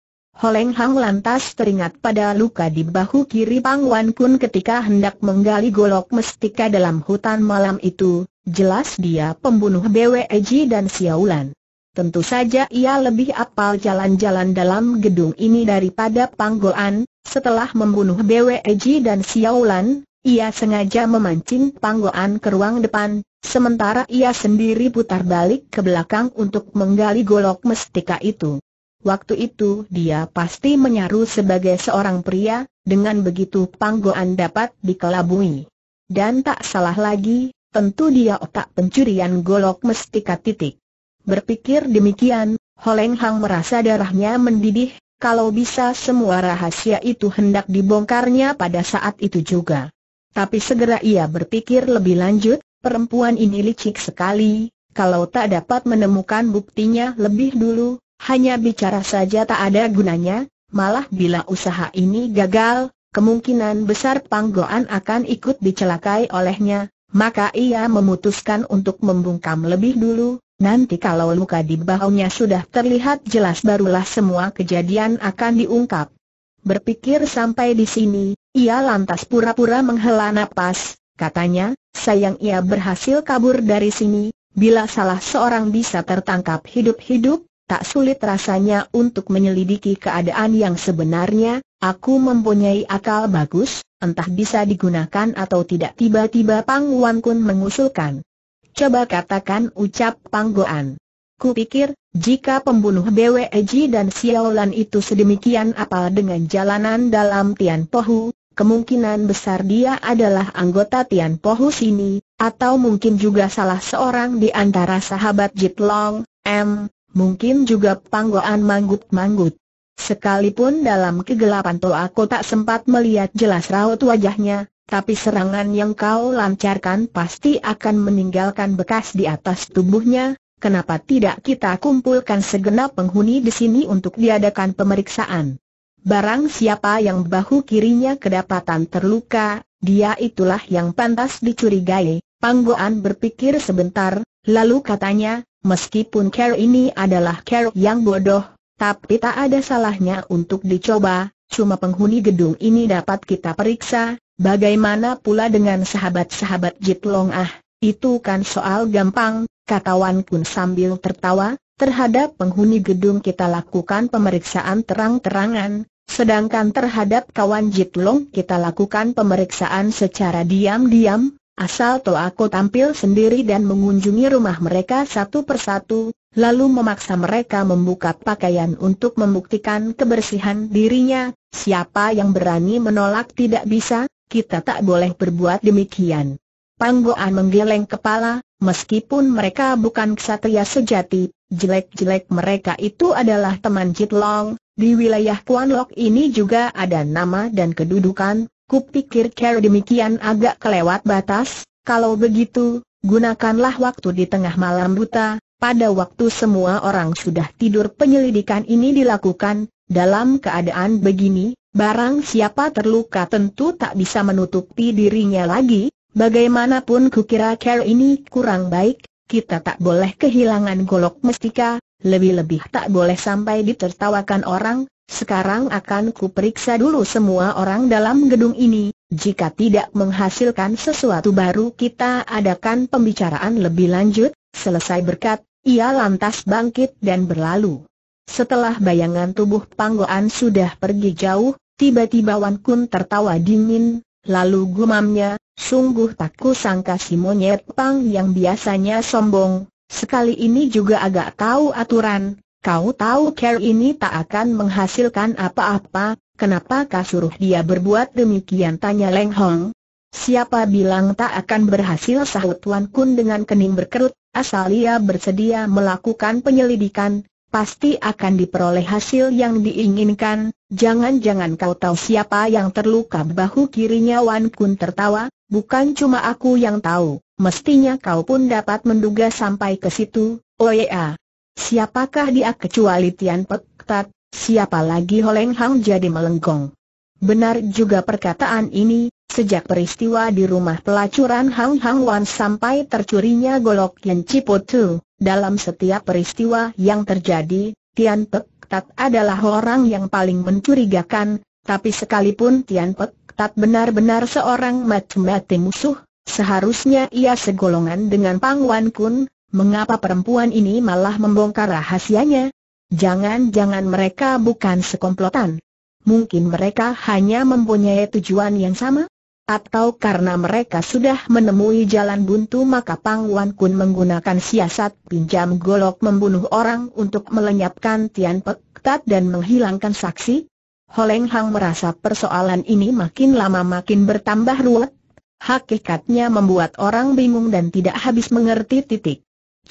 Ho Ling Hong lantas teringat pada luka di bahu kiri Pang Wan Kun ketika hendak menggali golok mestika dalam hutan malam itu. Jelas dia pembunuh Bwe Ej dan Siaulan. Tentu saja ia lebih apal jalan-jalan dalam gedung ini daripada Panggoan. Setelah membunuh Bwe Ej dan Siaulan, ia sengaja memancing Panggoan ke ruang depan, sementara ia sendiri putar balik ke belakang untuk menggali golok mestika itu. Waktu itu dia pasti menyaru sebagai seorang pria, dengan begitu Panggoan dapat dikelabui. Dan tak salah lagi, tentu dia otak pencurian golok mestika. Berpikir demikian, Ho Ling Hang merasa darahnya mendidih. Kalau bisa semua rahasia itu hendak dibongkarnya pada saat itu juga. Tapi segera ia berpikir lebih lanjut, perempuan ini licik sekali. Kalau tak dapat menemukan buktinya lebih dulu, hanya bicara saja tak ada gunanya. Malah bila usaha ini gagal, kemungkinan besar Panggoan akan ikut dicelakai olehnya. Maka ia memutuskan untuk membungkam lebih dulu. Nanti kalau luka di bahunya sudah terlihat jelas barulah semua kejadian akan diungkap. Berpikir sampai di sini, ia lantas pura-pura menghela napas. Katanya, sayang ia berhasil kabur dari sini. Bila salah seorang bisa tertangkap hidup-hidup, tak sulit rasanya untuk menyelidiki keadaan yang sebenarnya. Aku mempunyai akal bagus, entah bisa digunakan atau tidak. Tiba-tiba Pang Wan Kun mengusulkan. Coba katakan, ucap Panggoan. Kupikir, jika pembunuh Bwe Ej dan Siaulan itu sedemikian apal dengan jalanan dalam Tian Pohu, kemungkinan besar dia adalah anggota Tian Pohu sini, atau mungkin juga salah seorang di antara sahabat Jit Long M. Mungkin juga Panggoan manggut-manggut. Sekalipun dalam kegelapan Loto Ako tak sempat melihat jelas raut wajahnya, tapi serangan yang kau lancarkan pasti akan meninggalkan bekas di atas tubuhnya. Kenapa tidak kita kumpulkan segenap penghuni di sini untuk diadakan pemeriksaan? Barang siapa yang bahu kirinya kedapatan terluka, dia itulah yang pantas dicurigai. Panggoan berpikir sebentar, lalu katanya, meskipun cara ini adalah cara yang bodoh, tapi tak ada salahnya untuk dicoba. Cuma penghuni gedung ini dapat kita periksa. Bagaimana pula dengan sahabat-sahabat Jit Long? Ah, itu kan soal gampang, kata Wan Kun sambil tertawa. Terhadap penghuni gedung kita lakukan pemeriksaan terang-terangan, sedangkan terhadap kawan Jit Long kita lakukan pemeriksaan secara diam-diam. Asal Loto Ako tampil sendiri dan mengunjungi rumah mereka satu persatu, lalu memaksa mereka membuka pakaian untuk membuktikan kebersihan dirinya. Siapa yang berani menolak? Tidak bisa. Kita tak boleh berbuat demikian. Panggoan menggeleng kepala. Meskipun mereka bukan ksatria sejati, jelek-jelek mereka itu adalah teman Jit Long. Di wilayah Kuan Lok ini juga ada nama dan kedudukan. Kupikir cara demikian agak kelewat batas. Kalau begitu, gunakanlah waktu di tengah malam buta. Pada waktu semua orang sudah tidur penyelidikan ini dilakukan. Dalam keadaan begini, barang siapa terluka tentu tak bisa menutupi dirinya lagi. Bagaimanapun kukira cara ini kurang baik. Kita tak boleh kehilangan golok mestika, lebih-lebih tak boleh sampai ditertawakan orang. Sekarang akan kuperiksa dulu semua orang dalam gedung ini. Jika tidak menghasilkan sesuatu baru kita adakan pembicaraan lebih lanjut." Selesai berkat, ia lantas bangkit dan berlalu. Setelah bayangan tubuh Panggoan sudah pergi jauh, tiba-tiba Wan Kun tertawa dingin, lalu gumamnya, "Sungguh tak kusangka si monyet Pang yang biasanya sombong, sekali ini juga agak tahu aturan. Kau tahu care ini tak akan menghasilkan apa-apa, kenapakah suruh dia berbuat demikian?" tanya Leng Hong. "Siapa bilang tak akan berhasil?" sahut Wan Kun dengan kening berkerut, "asal ia bersedia melakukan penyelidikan, pasti akan diperoleh hasil yang diinginkan." "Jangan-jangan kau tahu siapa yang terluka?" Bahu kirinya Wan Kun tertawa, "bukan cuma aku yang tahu, mestinya kau pun dapat menduga sampai ke situ." "Oya. Siapakah dia kecuali Tian Pek Tat? Siapa lagi?" Ho Ling Hong jadi melenggong. Benar juga perkataan ini. Sejak peristiwa di rumah pelacuran Hang Hang Wan sampai tercurinya golok Yanci Pedang, dalam setiap peristiwa yang terjadi, Tian Pek Tat adalah orang yang paling mencurigakan. Tapi sekalipun Tian Pek Tat benar-benar seorang mati-mati musuh, seharusnya ia segolongan dengan Pang Wan Kun. Mengapa perempuan ini malah membongkar rahasianya? Jangan-jangan mereka bukan sekomplotan. Mungkin mereka hanya mempunyai tujuan yang sama? Atau karena mereka sudah menemui jalan buntu maka Pang Wan Kun menggunakan siasat pinjam golok membunuh orang untuk melenyapkan Tian Pek Tat dan menghilangkan saksi? Ho Ling Hang merasa persoalan ini makin lama makin bertambah ruwet. Hakikatnya membuat orang bingung dan tidak habis mengerti.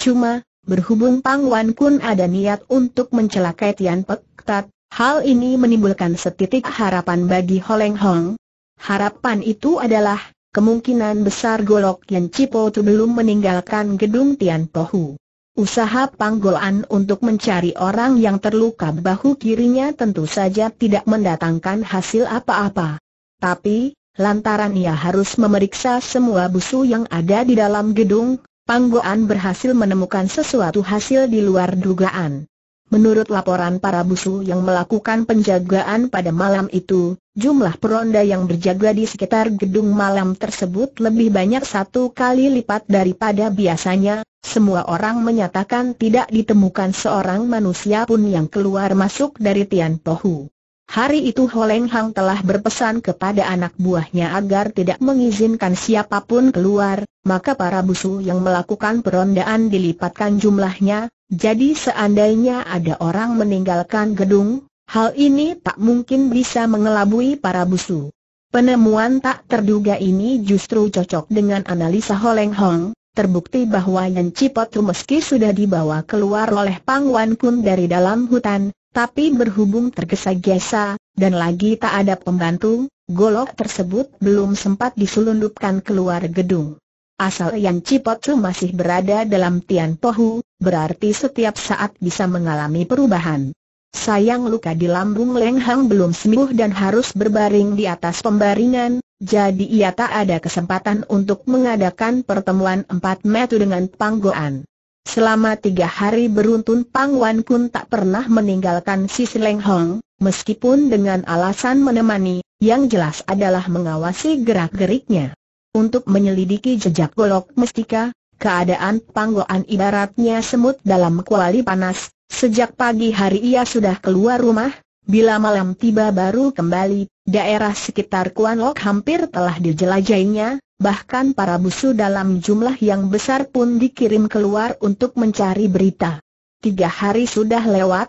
Cuma, berhubung Pang Wan Kun ada niat untuk mencelakai Tian Pek Tat, hal ini menimbulkan setitik harapan bagi Ho Ling Hong. Harapan itu adalah, kemungkinan besar golok Yanci Pedang belum meninggalkan gedung Tian Pohu. Usaha Panggoan untuk mencari orang yang terluka bahu kirinya tentu saja tidak mendatangkan hasil apa-apa. Tapi, lantaran ia harus memeriksa semua busu yang ada di dalam gedung, Panggoan berhasil menemukan sesuatu hasil di luar dugaan. Menurut laporan para busu yang melakukan penjagaan pada malam itu, jumlah peronda yang berjaga di sekitar gedung malam tersebut lebih banyak 1 kali lipat daripada biasanya. Semua orang menyatakan tidak ditemukan seorang manusia pun yang keluar masuk dari Tian Pohu. Hari itu Ho Ling Hang telah berpesan kepada anak buahnya agar tidak mengizinkan siapapun keluar, maka para busu yang melakukan perondaan dilipatkan jumlahnya, jadi seandainya ada orang meninggalkan gedung, hal ini tak mungkin bisa mengelabui para busu. Penemuan tak terduga ini justru cocok dengan analisa Ho Ling Hong. Terbukti bahwa Yanci Pedang meski sudah dibawa keluar oleh Pang Wan Kun dari dalam hutan, tapi berhubung tergesa-gesa, dan lagi tak ada pembantu, golok tersebut belum sempat diselundupkan keluar gedung. Asal Yanci Pedang masih berada dalam Tian Pohu, berarti setiap saat bisa mengalami perubahan. Sayang luka di lambung Leng Hang belum sembuh dan harus berbaring di atas pembaringan, jadi ia tak ada kesempatan untuk mengadakan pertemuan 4 mata dengan Panggoan. Selama 3 hari beruntun Pang Wan Kun tak pernah meninggalkan sisi Leng Hong, meskipun dengan alasan menemani, yang jelas adalah mengawasi gerak-geriknya. Untuk menyelidiki jejak golok mestika, keadaan Panggoan ibaratnya semut dalam kuali panas. Sejak pagi hari ia sudah keluar rumah, bila malam tiba baru kembali. Daerah sekitar Kuan Lok hampir telah dijelajahinya. Bahkan para busu dalam jumlah yang besar pun dikirim keluar untuk mencari berita. 3 hari sudah lewat,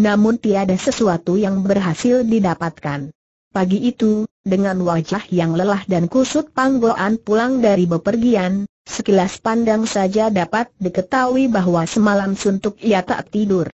namun tiada sesuatu yang berhasil didapatkan. Pagi itu, dengan wajah yang lelah dan kusut Panggoan pulang dari bepergian, sekilas pandang saja dapat diketahui bahwa semalam suntuk ia tak tidur.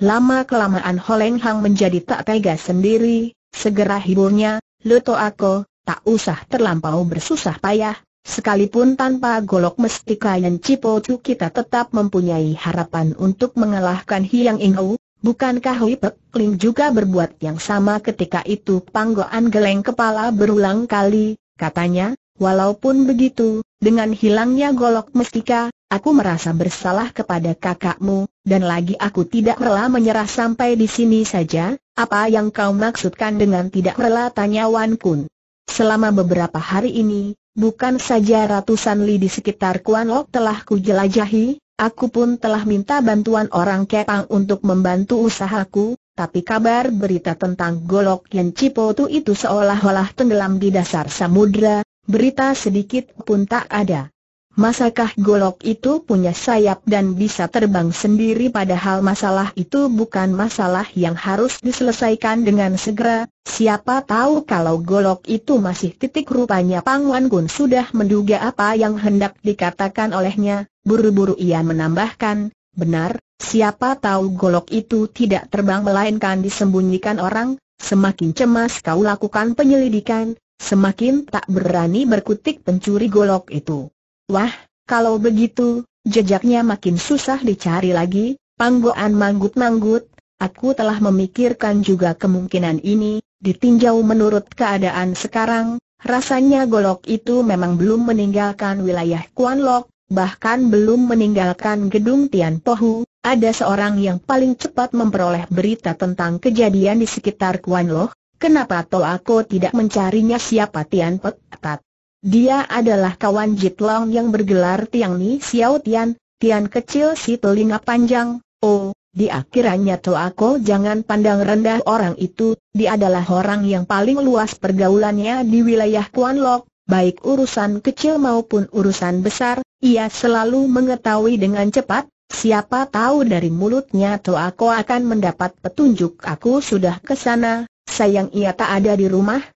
Lama-kelamaan Ho Ling Hang menjadi tak tega sendiri, segera hiburnya, "Loto Ako, tak usah terlampau bersusah payah, sekalipun tanpa golok mestika Yanci Pedang kita tetap mempunyai harapan untuk mengalahkan Hiang In Hu. Bukankah Hui Pek Ling juga berbuat yang sama ketika itu?" Panggoan geleng kepala berulang kali, katanya, "Walaupun begitu, dengan hilangnya golok mestika, Aku merasa bersalah kepada kakakmu, dan lagi aku tidak rela menyerah sampai di sini saja. Apa yang kau maksudkan dengan tidak rela? Tanya Wan Kun. Selama beberapa hari ini, bukan saja ratusan li di sekitar Kuan Lok telah kujelajahi, aku pun telah minta bantuan orang Kepang untuk membantu usahaku, tapi kabar berita tentang Golok Yanci Pedang itu seolah-olah tenggelam di dasar samudra, berita sedikit pun tak ada. Masakah golok itu punya sayap dan bisa terbang sendiri? Padahal masalah itu bukan masalah yang harus diselesaikan dengan segera. Siapa tahu kalau golok itu masih titik. Rupanya Pang Wan Kun sudah menduga apa yang hendak dikatakan olehnya. Buru-buru ia menambahkan, benar, siapa tahu golok itu tidak terbang melainkan disembunyikan orang. Semakin cemas kau lakukan penyelidikan, semakin tak berani berkutik pencuri golok itu. Wah, kalau begitu, jejaknya makin susah dicari lagi. Panggoan manggut-manggut, aku telah memikirkan juga kemungkinan ini. Ditinjau menurut keadaan sekarang, rasanya golok itu memang belum meninggalkan wilayah Kuan Lok, bahkan belum meninggalkan gedung Tian Pohu. Ada seorang yang paling cepat memperoleh berita tentang kejadian di sekitar Kuan Lok. Kenapa Loto Ako tidak mencarinya? Siapa Tian Pek Tat? Dia adalah kawan Jitlong yang bergelar Tiang Ni Xiao Tian, Tian kecil si telinga panjang. Oh, dia kiranya Loto Ako jangan pandang rendah orang itu. Dia adalah orang yang paling luas pergaulannya di wilayah Kuan Lok, baik urusan kecil maupun urusan besar. Ia selalu mengetahui dengan cepat. Siapa tahu dari mulutnya Loto Ako akan mendapat petunjuk. Aku sudah ke sana. Sayang ia tak ada di rumah.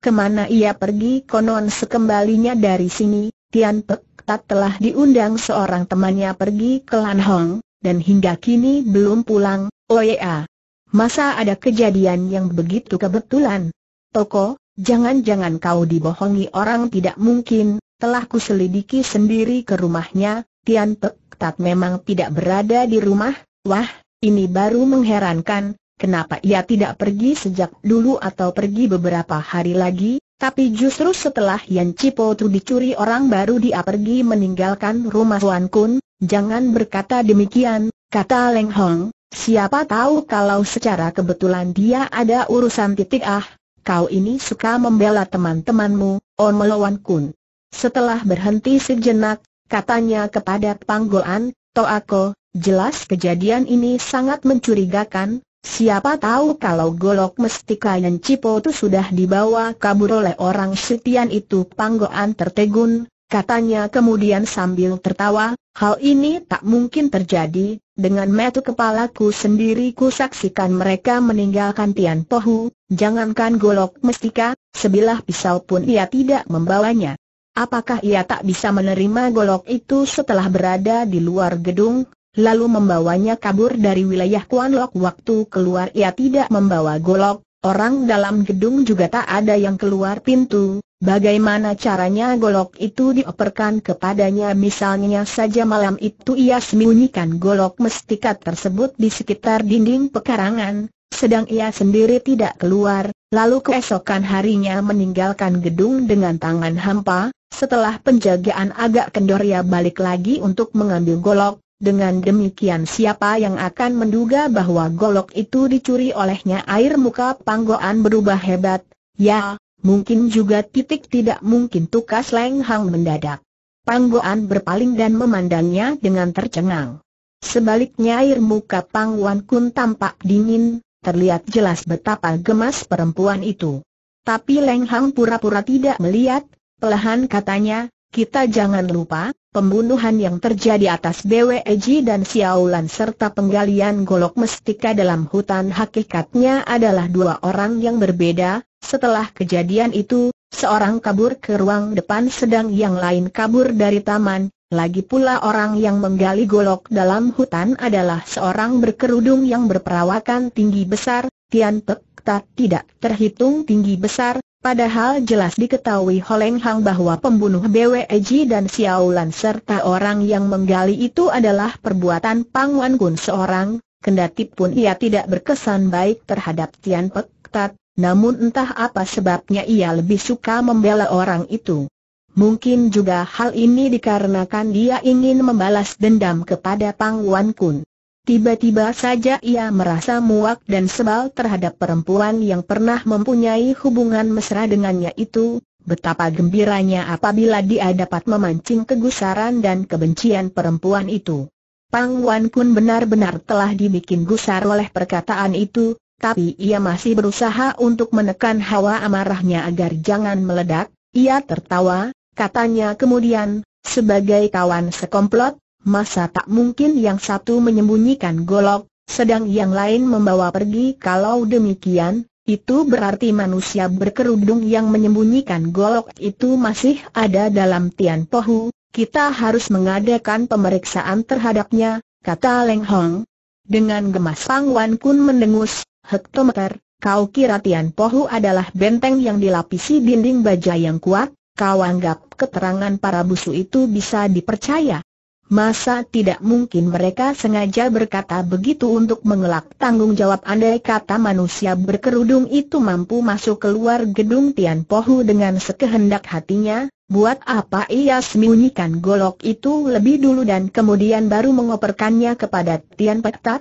Kemana ia pergi? Konon sekembalinya dari sini, Tian Pek Tat telah diundang seorang temannya pergi ke Lan Hong, dan hingga kini belum pulang. Oye Adesis, masa ada kejadian yang begitu kebetulan? Toko, jangan-jangan kau dibohongi orang? Tidak mungkin, telah kuselidiki sendiri ke rumahnya. Tian Pek Tat memang tidak berada di rumah. Wah, ini baru mengherankan. Kenapa ia tidak pergi sejak dulu atau pergi beberapa hari lagi? Tapi justru setelah Yanci Pedang dicuri orang baru dia pergi meninggalkan rumah Wan Kun. Jangan berkata demikian, kata Leng Hong. Siapa tahu kalau secara kebetulan dia ada urusan. Kau ini suka membela teman-temanmu, omel Wan Kun. Setelah berhenti sejenak, katanya kepada Panggoan, Loto Ako, jelas kejadian ini sangat mencurigakan. Siapa tahu kalau golok mestika Yanci Pedang sudah dibawa kabur oleh orang Setian itu. Panggoan tertegun, katanya kemudian sambil tertawa, hal ini tak mungkin terjadi. Dengan mata kepalaku sendiri ku saksikan mereka meninggalkan Tian Pohu. Jangankan golok mestika, sebilah pisau pun ia tidak membawanya. Apakah ia tak bisa menerima golok itu setelah berada di luar gedung? Lalu membawanya kabur dari wilayah Kuan Lok. Waktu keluar ia tidak membawa golok. Orang dalam gedung juga tak ada yang keluar pintu. Bagaimana caranya golok itu dioperkan kepadanya? Misalnya saja malam itu ia sembunyikan golok mestika tersebut di sekitar dinding pekarangan, sedang ia sendiri tidak keluar. Lalu keesokan harinya meninggalkan gedung dengan tangan hampa. Setelah penjagaan agak kendor ia balik lagi untuk mengambil golok. Dengan demikian siapa yang akan menduga bahwa golok itu dicuri olehnya? Air muka Panggoan berubah hebat. Ya, mungkin juga tidak mungkin, tukas Leng Hang mendadak. Panggoan berpaling dan memandangnya dengan tercengang. Sebaliknya air muka Pang Wan Kun tampak dingin, terlihat jelas betapa gemas perempuan itu. Tapi Leng Hang pura-pura tidak melihat, pelahan katanya, kita jangan lupa, pembunuhan yang terjadi atas Bwe Ej dan Siaulan serta penggalian golok mestika dalam hutan hakikatnya adalah dua orang yang berbeda. Setelah kejadian itu, seorang kabur ke ruang depan sedang yang lain kabur dari taman. Lagi pula orang yang menggali golok dalam hutan adalah seorang berkerudung yang berperawakan tinggi besar. Tian Pek Tat tidak terhitung tinggi besar. Padahal jelas diketahui Leng Hang bahwa pembunuh Bwe Ej dan Siaulan serta orang yang menggali itu adalah perbuatan Pang Wan Kun seorang. Kendati pun ia tidak berkesan baik terhadap Tian Pek Tat, namun entah apa sebabnya ia lebih suka membela orang itu. Mungkin juga hal ini dikarenakan dia ingin membalas dendam kepada Pang Wan Kun. Tiba-tiba saja ia merasa muak dan sebal terhadap perempuan yang pernah mempunyai hubungan mesra dengannya itu. Betapa gembiranya apabila dia dapat memancing kegusaran dan kebencian perempuan itu. Pang Wan Kun benar-benar telah dibikin gusar oleh perkataan itu, tapi ia masih berusaha untuk menekan hawa amarahnya agar jangan meledak. Ia tertawa, katanya kemudian, sebagai kawan sekomplot, masa tak mungkin yang satu menyembunyikan golok, sedang yang lain membawa pergi. Kalau demikian, itu berarti manusia berkerudung yang menyembunyikan golok itu masih ada dalam Tian Pohu. Kita harus mengadakan pemeriksaan terhadapnya, kata Leng Hong. Dengan gemas Pang Wan Kun mendengus, "Hektometer. Kau kira Tian Pohu adalah benteng yang dilapisi dinding baja yang kuat? Kau anggap keterangan para busu itu bisa dipercaya? Masa tidak mungkin mereka sengaja berkata begitu untuk mengelak tanggung jawab. Andai kata manusia berkerudung itu mampu masuk keluar gedung Tian Pohu dengan sekehendak hatinya, buat apa ia sembunyikan golok itu lebih dulu dan kemudian baru mengoperkannya kepada Tian Pek Tat?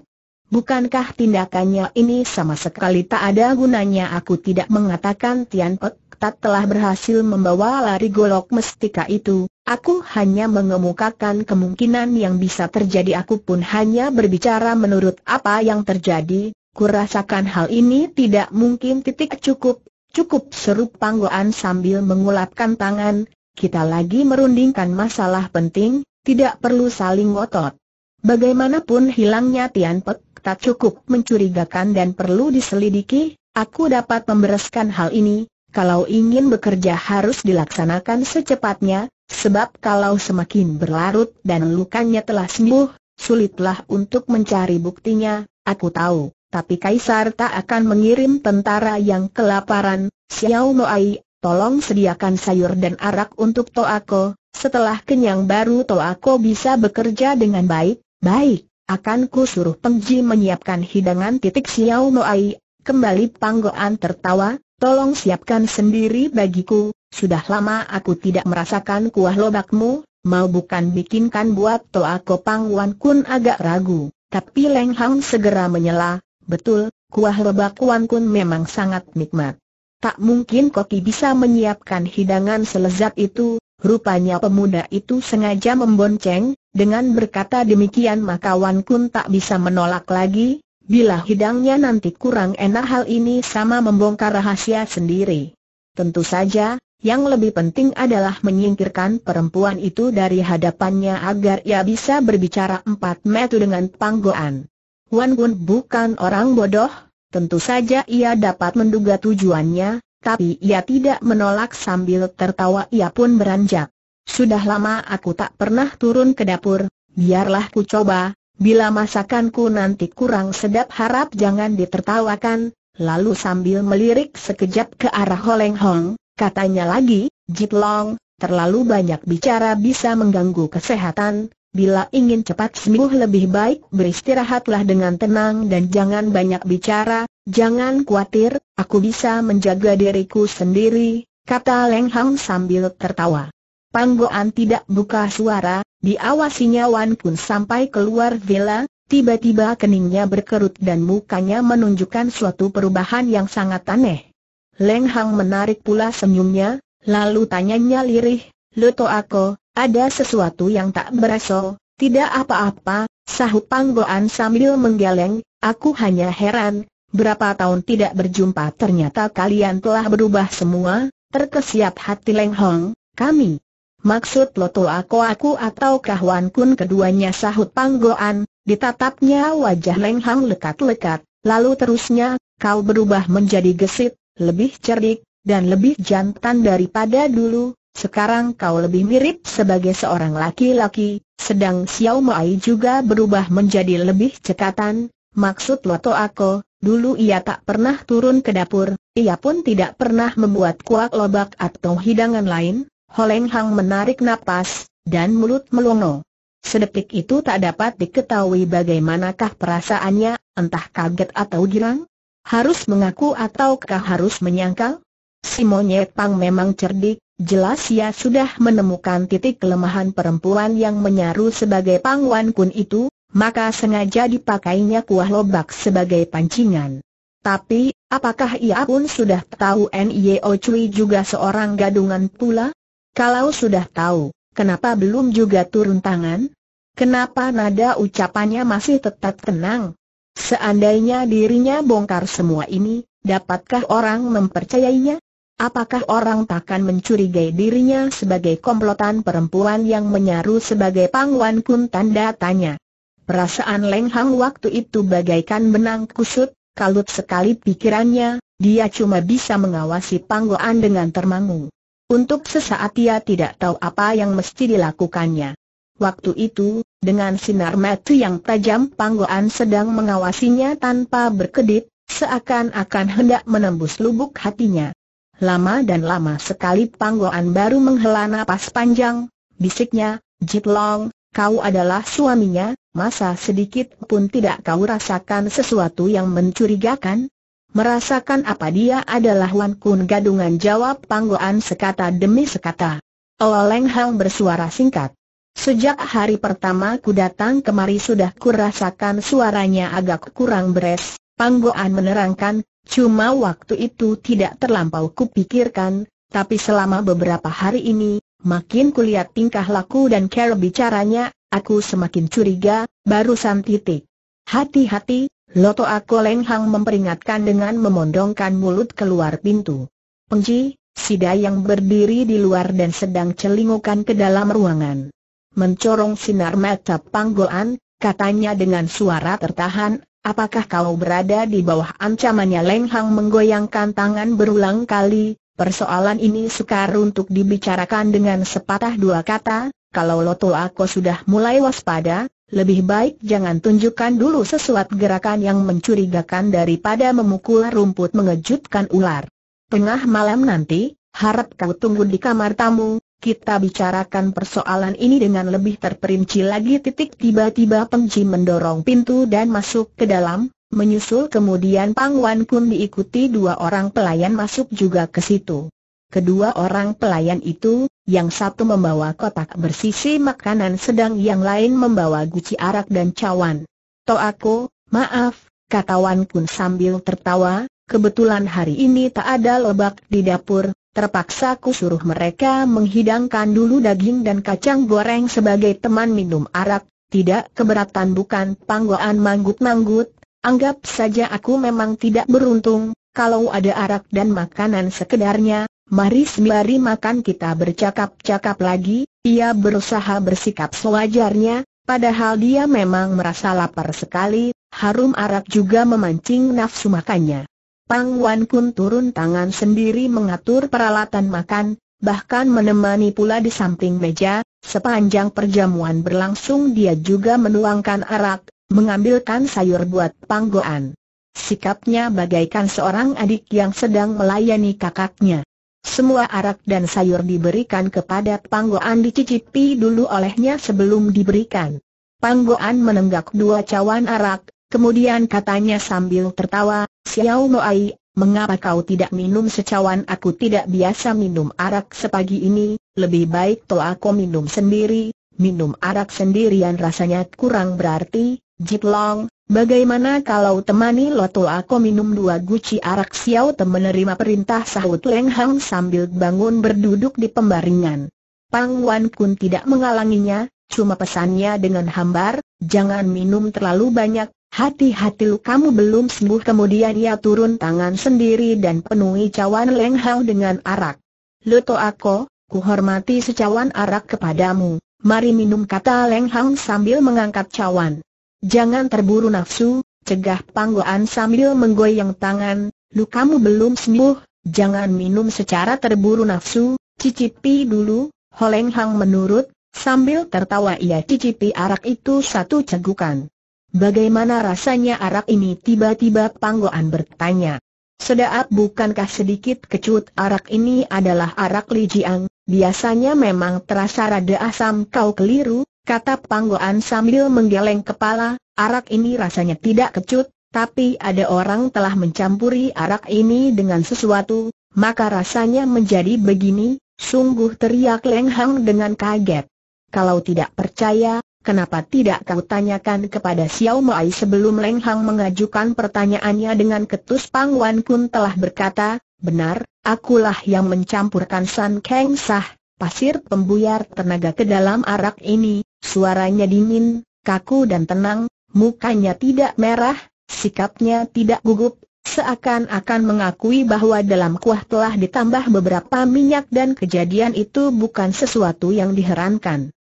Bukankah tindakannya ini sama sekali tak ada gunanya?" Aku tidak mengatakan Tian Pek Tat telah berhasil membawa lari golok mestika itu. Aku hanya mengemukakan kemungkinan yang bisa terjadi. Aku pun hanya berbicara menurut apa yang terjadi. Kurasakan hal ini tidak mungkin. Cukup, seru Panggoan sambil mengulapkan tangan. Kita lagi merundingkan masalah penting, tidak perlu saling ngotot. Bagaimanapun hilangnya Tian Pek Tat cukup mencurigakan dan perlu diselidiki. Aku dapat membereskan hal ini. Kalau ingin bekerja harus dilaksanakan secepatnya, sebab kalau semakin berlarut dan lukanya telah sembuh, sulitlah untuk mencari buktinya. Aku tahu, tapi Kaisar tak akan mengirim tentara yang kelaparan. Xiao Moai, tolong sediakan sayur dan arak untuk To Ako. Setelah kenyang baru To Ako bisa bekerja dengan baik. Baik. Akan ku suruh Pengji menyiapkan hidangan. Xiao Moai. Kembali Panggoan tertawa. Tolong siapkan sendiri bagiku. Sudah lama aku tidak merasakan kuah lobakmu. Mau bukan bikinkan buat To Ako? Pang Wan Kun agak ragu, tapi Leng Hang segera menyela. Betul, kuah lobak Wan Kun memang sangat nikmat. Tak mungkin koki bisa menyiapkan hidangan selezat itu. Rupanya pemuda itu sengaja membonceng. Dengan berkata demikian maka Wan Kun tak bisa menolak lagi. Bila hidangnya nanti kurang enak, hal ini sama membongkar rahasia sendiri. Tentu saja, yang lebih penting adalah menyingkirkan perempuan itu dari hadapannya agar ia bisa berbicara empat mata dengan Panggoan. Wan Kun bukan orang bodoh, tentu saja ia dapat menduga tujuannya, tapi ia tidak menolak. Sambil tertawa ia pun beranjak. Sudah lama aku tak pernah turun ke dapur. Biarlah ku coba. Bila masakanku nanti kurang sedap harap jangan ditertawakan. Lalu sambil melirik sekejap ke arah Ho Ling Hong, katanya lagi, "Jiplong, terlalu banyak bicara bisa mengganggu kesehatan. Bila ingin cepat sembuh lebih baik beristirahatlah dengan tenang dan jangan banyak bicara." "Jangan khawatir, aku bisa menjaga diriku sendiri," kata Leng Hang sambil tertawa. Panggoan tidak buka suara, diawasinya Wan Kun sampai keluar villa. Tiba-tiba keningnya berkerut dan mukanya menunjukkan suatu perubahan yang sangat aneh. Leng Hang menarik pula senyumnya, lalu tanyanya lirih, "Loto Ako, ada sesuatu yang tak bereso?" "Tidak apa-apa," sahut Panggoan sambil menggeleng, "aku hanya heran, berapa tahun tidak berjumpa ternyata kalian telah berubah semua." Terkesiap hati Leng Hong, "Kami? Maksud Loto aku ataukah Wan Kun?" "Keduanya," sahut Panggoan. Ditatapnya wajah Leng Hang lekat-lekat, lalu terusnya, "Kau berubah menjadi gesit, lebih cerdik, dan lebih jantan daripada dulu. Sekarang kau lebih mirip sebagai seorang laki-laki, sedang Xiao Moai juga berubah menjadi lebih cekatan." "Maksud Loto aku, dulu ia tak pernah turun ke dapur, ia pun tidak pernah membuat kuah lobak atau hidangan lain." Ho Ling Hong menarik napas, dan mulut melongo. Sedetik itu tak dapat diketahui bagaimanakah perasaannya, entah kaget atau girang. Harus mengaku ataukah harus menyangkal? Si monyet Pang memang cerdik, Jelas ia sudah menemukan titik kelemahan perempuan yang menyaru sebagai Pang Wan Kun itu, maka sengaja dipakainya kuah lobak sebagai pancingan. Tapi, apakah ia pun sudah tahu Nio Chui juga seorang gadungan pula? Kalau sudah tahu, kenapa belum juga turun tangan? Kenapa nada ucapannya masih tetap tenang? Seandainya dirinya bongkar semua ini, dapatkah orang mempercayainya? Apakah orang takkan mencurigai dirinya sebagai komplotan perempuan yang menyaru sebagai Pang Wan Kun? Tanda tanya. Perasaan Leng Hang waktu itu bagaikan benang kusut, kalut sekali pikirannya, dia cuma bisa mengawasi Panggoan dengan termangu. Untuk sesaat ia tidak tahu apa yang mesti dilakukannya. Waktu itu, dengan sinar mata yang tajam Panggoan sedang mengawasinya tanpa berkedip, seakan-akan hendak menembus lubuk hatinya. Lama dan lama sekali Panggoan baru menghela napas panjang, bisiknya, "Jiplong, kau adalah suaminya, masa sedikit pun tidak kau rasakan sesuatu yang mencurigakan?" Merasakan apa dia adalah Wan Kun gadungan, jawab Panggoan sekata demi sekata. Leng Hang bersuara singkat. "Sejak hari pertama ku datang kemari sudah ku rasakan suaranya agak kurang beres," Panggoan menerangkan. "Cuma waktu itu tidak terlampau kupikirkan, tapi selama beberapa hari ini, makin kulihat tingkah laku dan cara bicaranya, aku semakin curiga, barusan titik. Hati-hati, Loto Ako," Leng Hang memperingatkan dengan memondongkan mulut keluar pintu. Pengji, si Dai yang berdiri di luar dan sedang celingukan ke dalam ruangan, mencorong sinar mata Panggoan, katanya dengan suara tertahan, "Apakah kau berada di bawah ancamannya?" Leng Hang menggoyangkan tangan berulang kali. Persoalan ini sukar untuk dibicarakan dengan sepatah dua kata. Kalau Loto Ako sudah mulai waspada, lebih baik jangan tunjukkan dulu sesuatu gerakan yang mencurigakan daripada memukul rumput mengejutkan ular. "Tengah malam nanti, harap kau tunggu di kamar tamu. Kita bicarakan persoalan ini dengan lebih terperinci lagi." Tiba-tiba Pengji mendorong pintu dan masuk ke dalam, menyusul kemudian Pang Wan Kun diikuti dua orang pelayan masuk juga ke situ. Kedua orang pelayan itu, yang satu membawa kotak bersisi makanan sedang yang lain membawa guci arak dan cawan. "Toh aku, maaf," kata Wan Kun sambil tertawa, "kebetulan hari ini tak ada lobak di dapur. Terpaksa ku suruh mereka menghidangkan dulu daging dan kacang goreng sebagai teman minum arak." "Tidak keberatan bukan?" Panggoan manggut-manggut. "Anggap saja aku memang tidak beruntung. Kalau ada arak dan makanan sekedarnya, mari sembari makan kita bercakap-cakap lagi." Ia berusaha bersikap sewajarnya, padahal dia memang merasa lapar sekali. Harum arak juga memancing nafsu makannya. Pang Wan Kun turun tangan sendiri mengatur peralatan makan, bahkan menemani pula di samping meja. Sepanjang perjamuan berlangsung dia juga menuangkan arak, mengambilkan sayur buat Panggoan. Sikapnya bagaikan seorang adik yang sedang melayani kakaknya. Semua arak dan sayur diberikan kepada Panggoan dicicipi dulu olehnya sebelum diberikan. Panggoan menenggak dua cawan arak, kemudian katanya sambil tertawa, "Xiao Moai, mengapa kau tidak minum secawan? Aku tidak biasa minum arak sepagi ini, lebih baik Toh aku minum sendiri. Minum arak sendirian rasanya kurang berarti. Jiplong, bagaimana kalau temani Loto Ako minum dua guci arak?" "Xiaote menerima perintah," sahut Leng Hang sambil bangun berduduk di pembaringan. Pang Wan Kun tidak menghalanginya, cuma pesannya dengan hambar, "Jangan minum terlalu banyak. Hati-hati kamu belum sembuh." Kemudian ia turun tangan sendiri dan penuhi cawan Leng Hang dengan arak. "Loto Ako, ku hormati secawan arak kepadamu. Mari minum," kata Leng Hang sambil mengangkat cawan. "Jangan terburu nafsu," cegah Panggoan sambil menggoyang tangan. "Lukamu belum sembuh, jangan minum secara terburu nafsu. Cicipi dulu." Ho Ling Hong menurut, sambil tertawa ia cicipi arak itu satu cegukan. "Bagaimana rasanya arak ini?" tiba-tiba Panggoan bertanya. "Sedap, bukankah sedikit kecut?" "Arak ini adalah arak lijiang, biasanya memang terasa rada asam." "Kau keliru," kata Panggoan sambil menggeleng kepala, "arak ini rasanya tidak kecut, tapi ada orang telah mencampuri arak ini dengan sesuatu, maka rasanya menjadi begini. Sungguh, teriak Leng Hang dengan kaget. Kalau tidak percaya, kenapa tidak kau tanyakan kepada Xiao Mai? Sebelum Leng Hang mengajukan pertanyaannya dengan ketus, Pang Wan Kun telah berkata, benar, akulah yang mencampurkan San Keng Sah, pasir pembuyar tenaga ke dalam arak ini. Suaranya dingin, kaku dan tenang, mukanya tidak merah, sikapnya tidak gugup, seakan-akan mengakui bahwa dalam kuah telah ditambah beberapa minyak dan kejadian itu bukan sesuatu yang diherankan.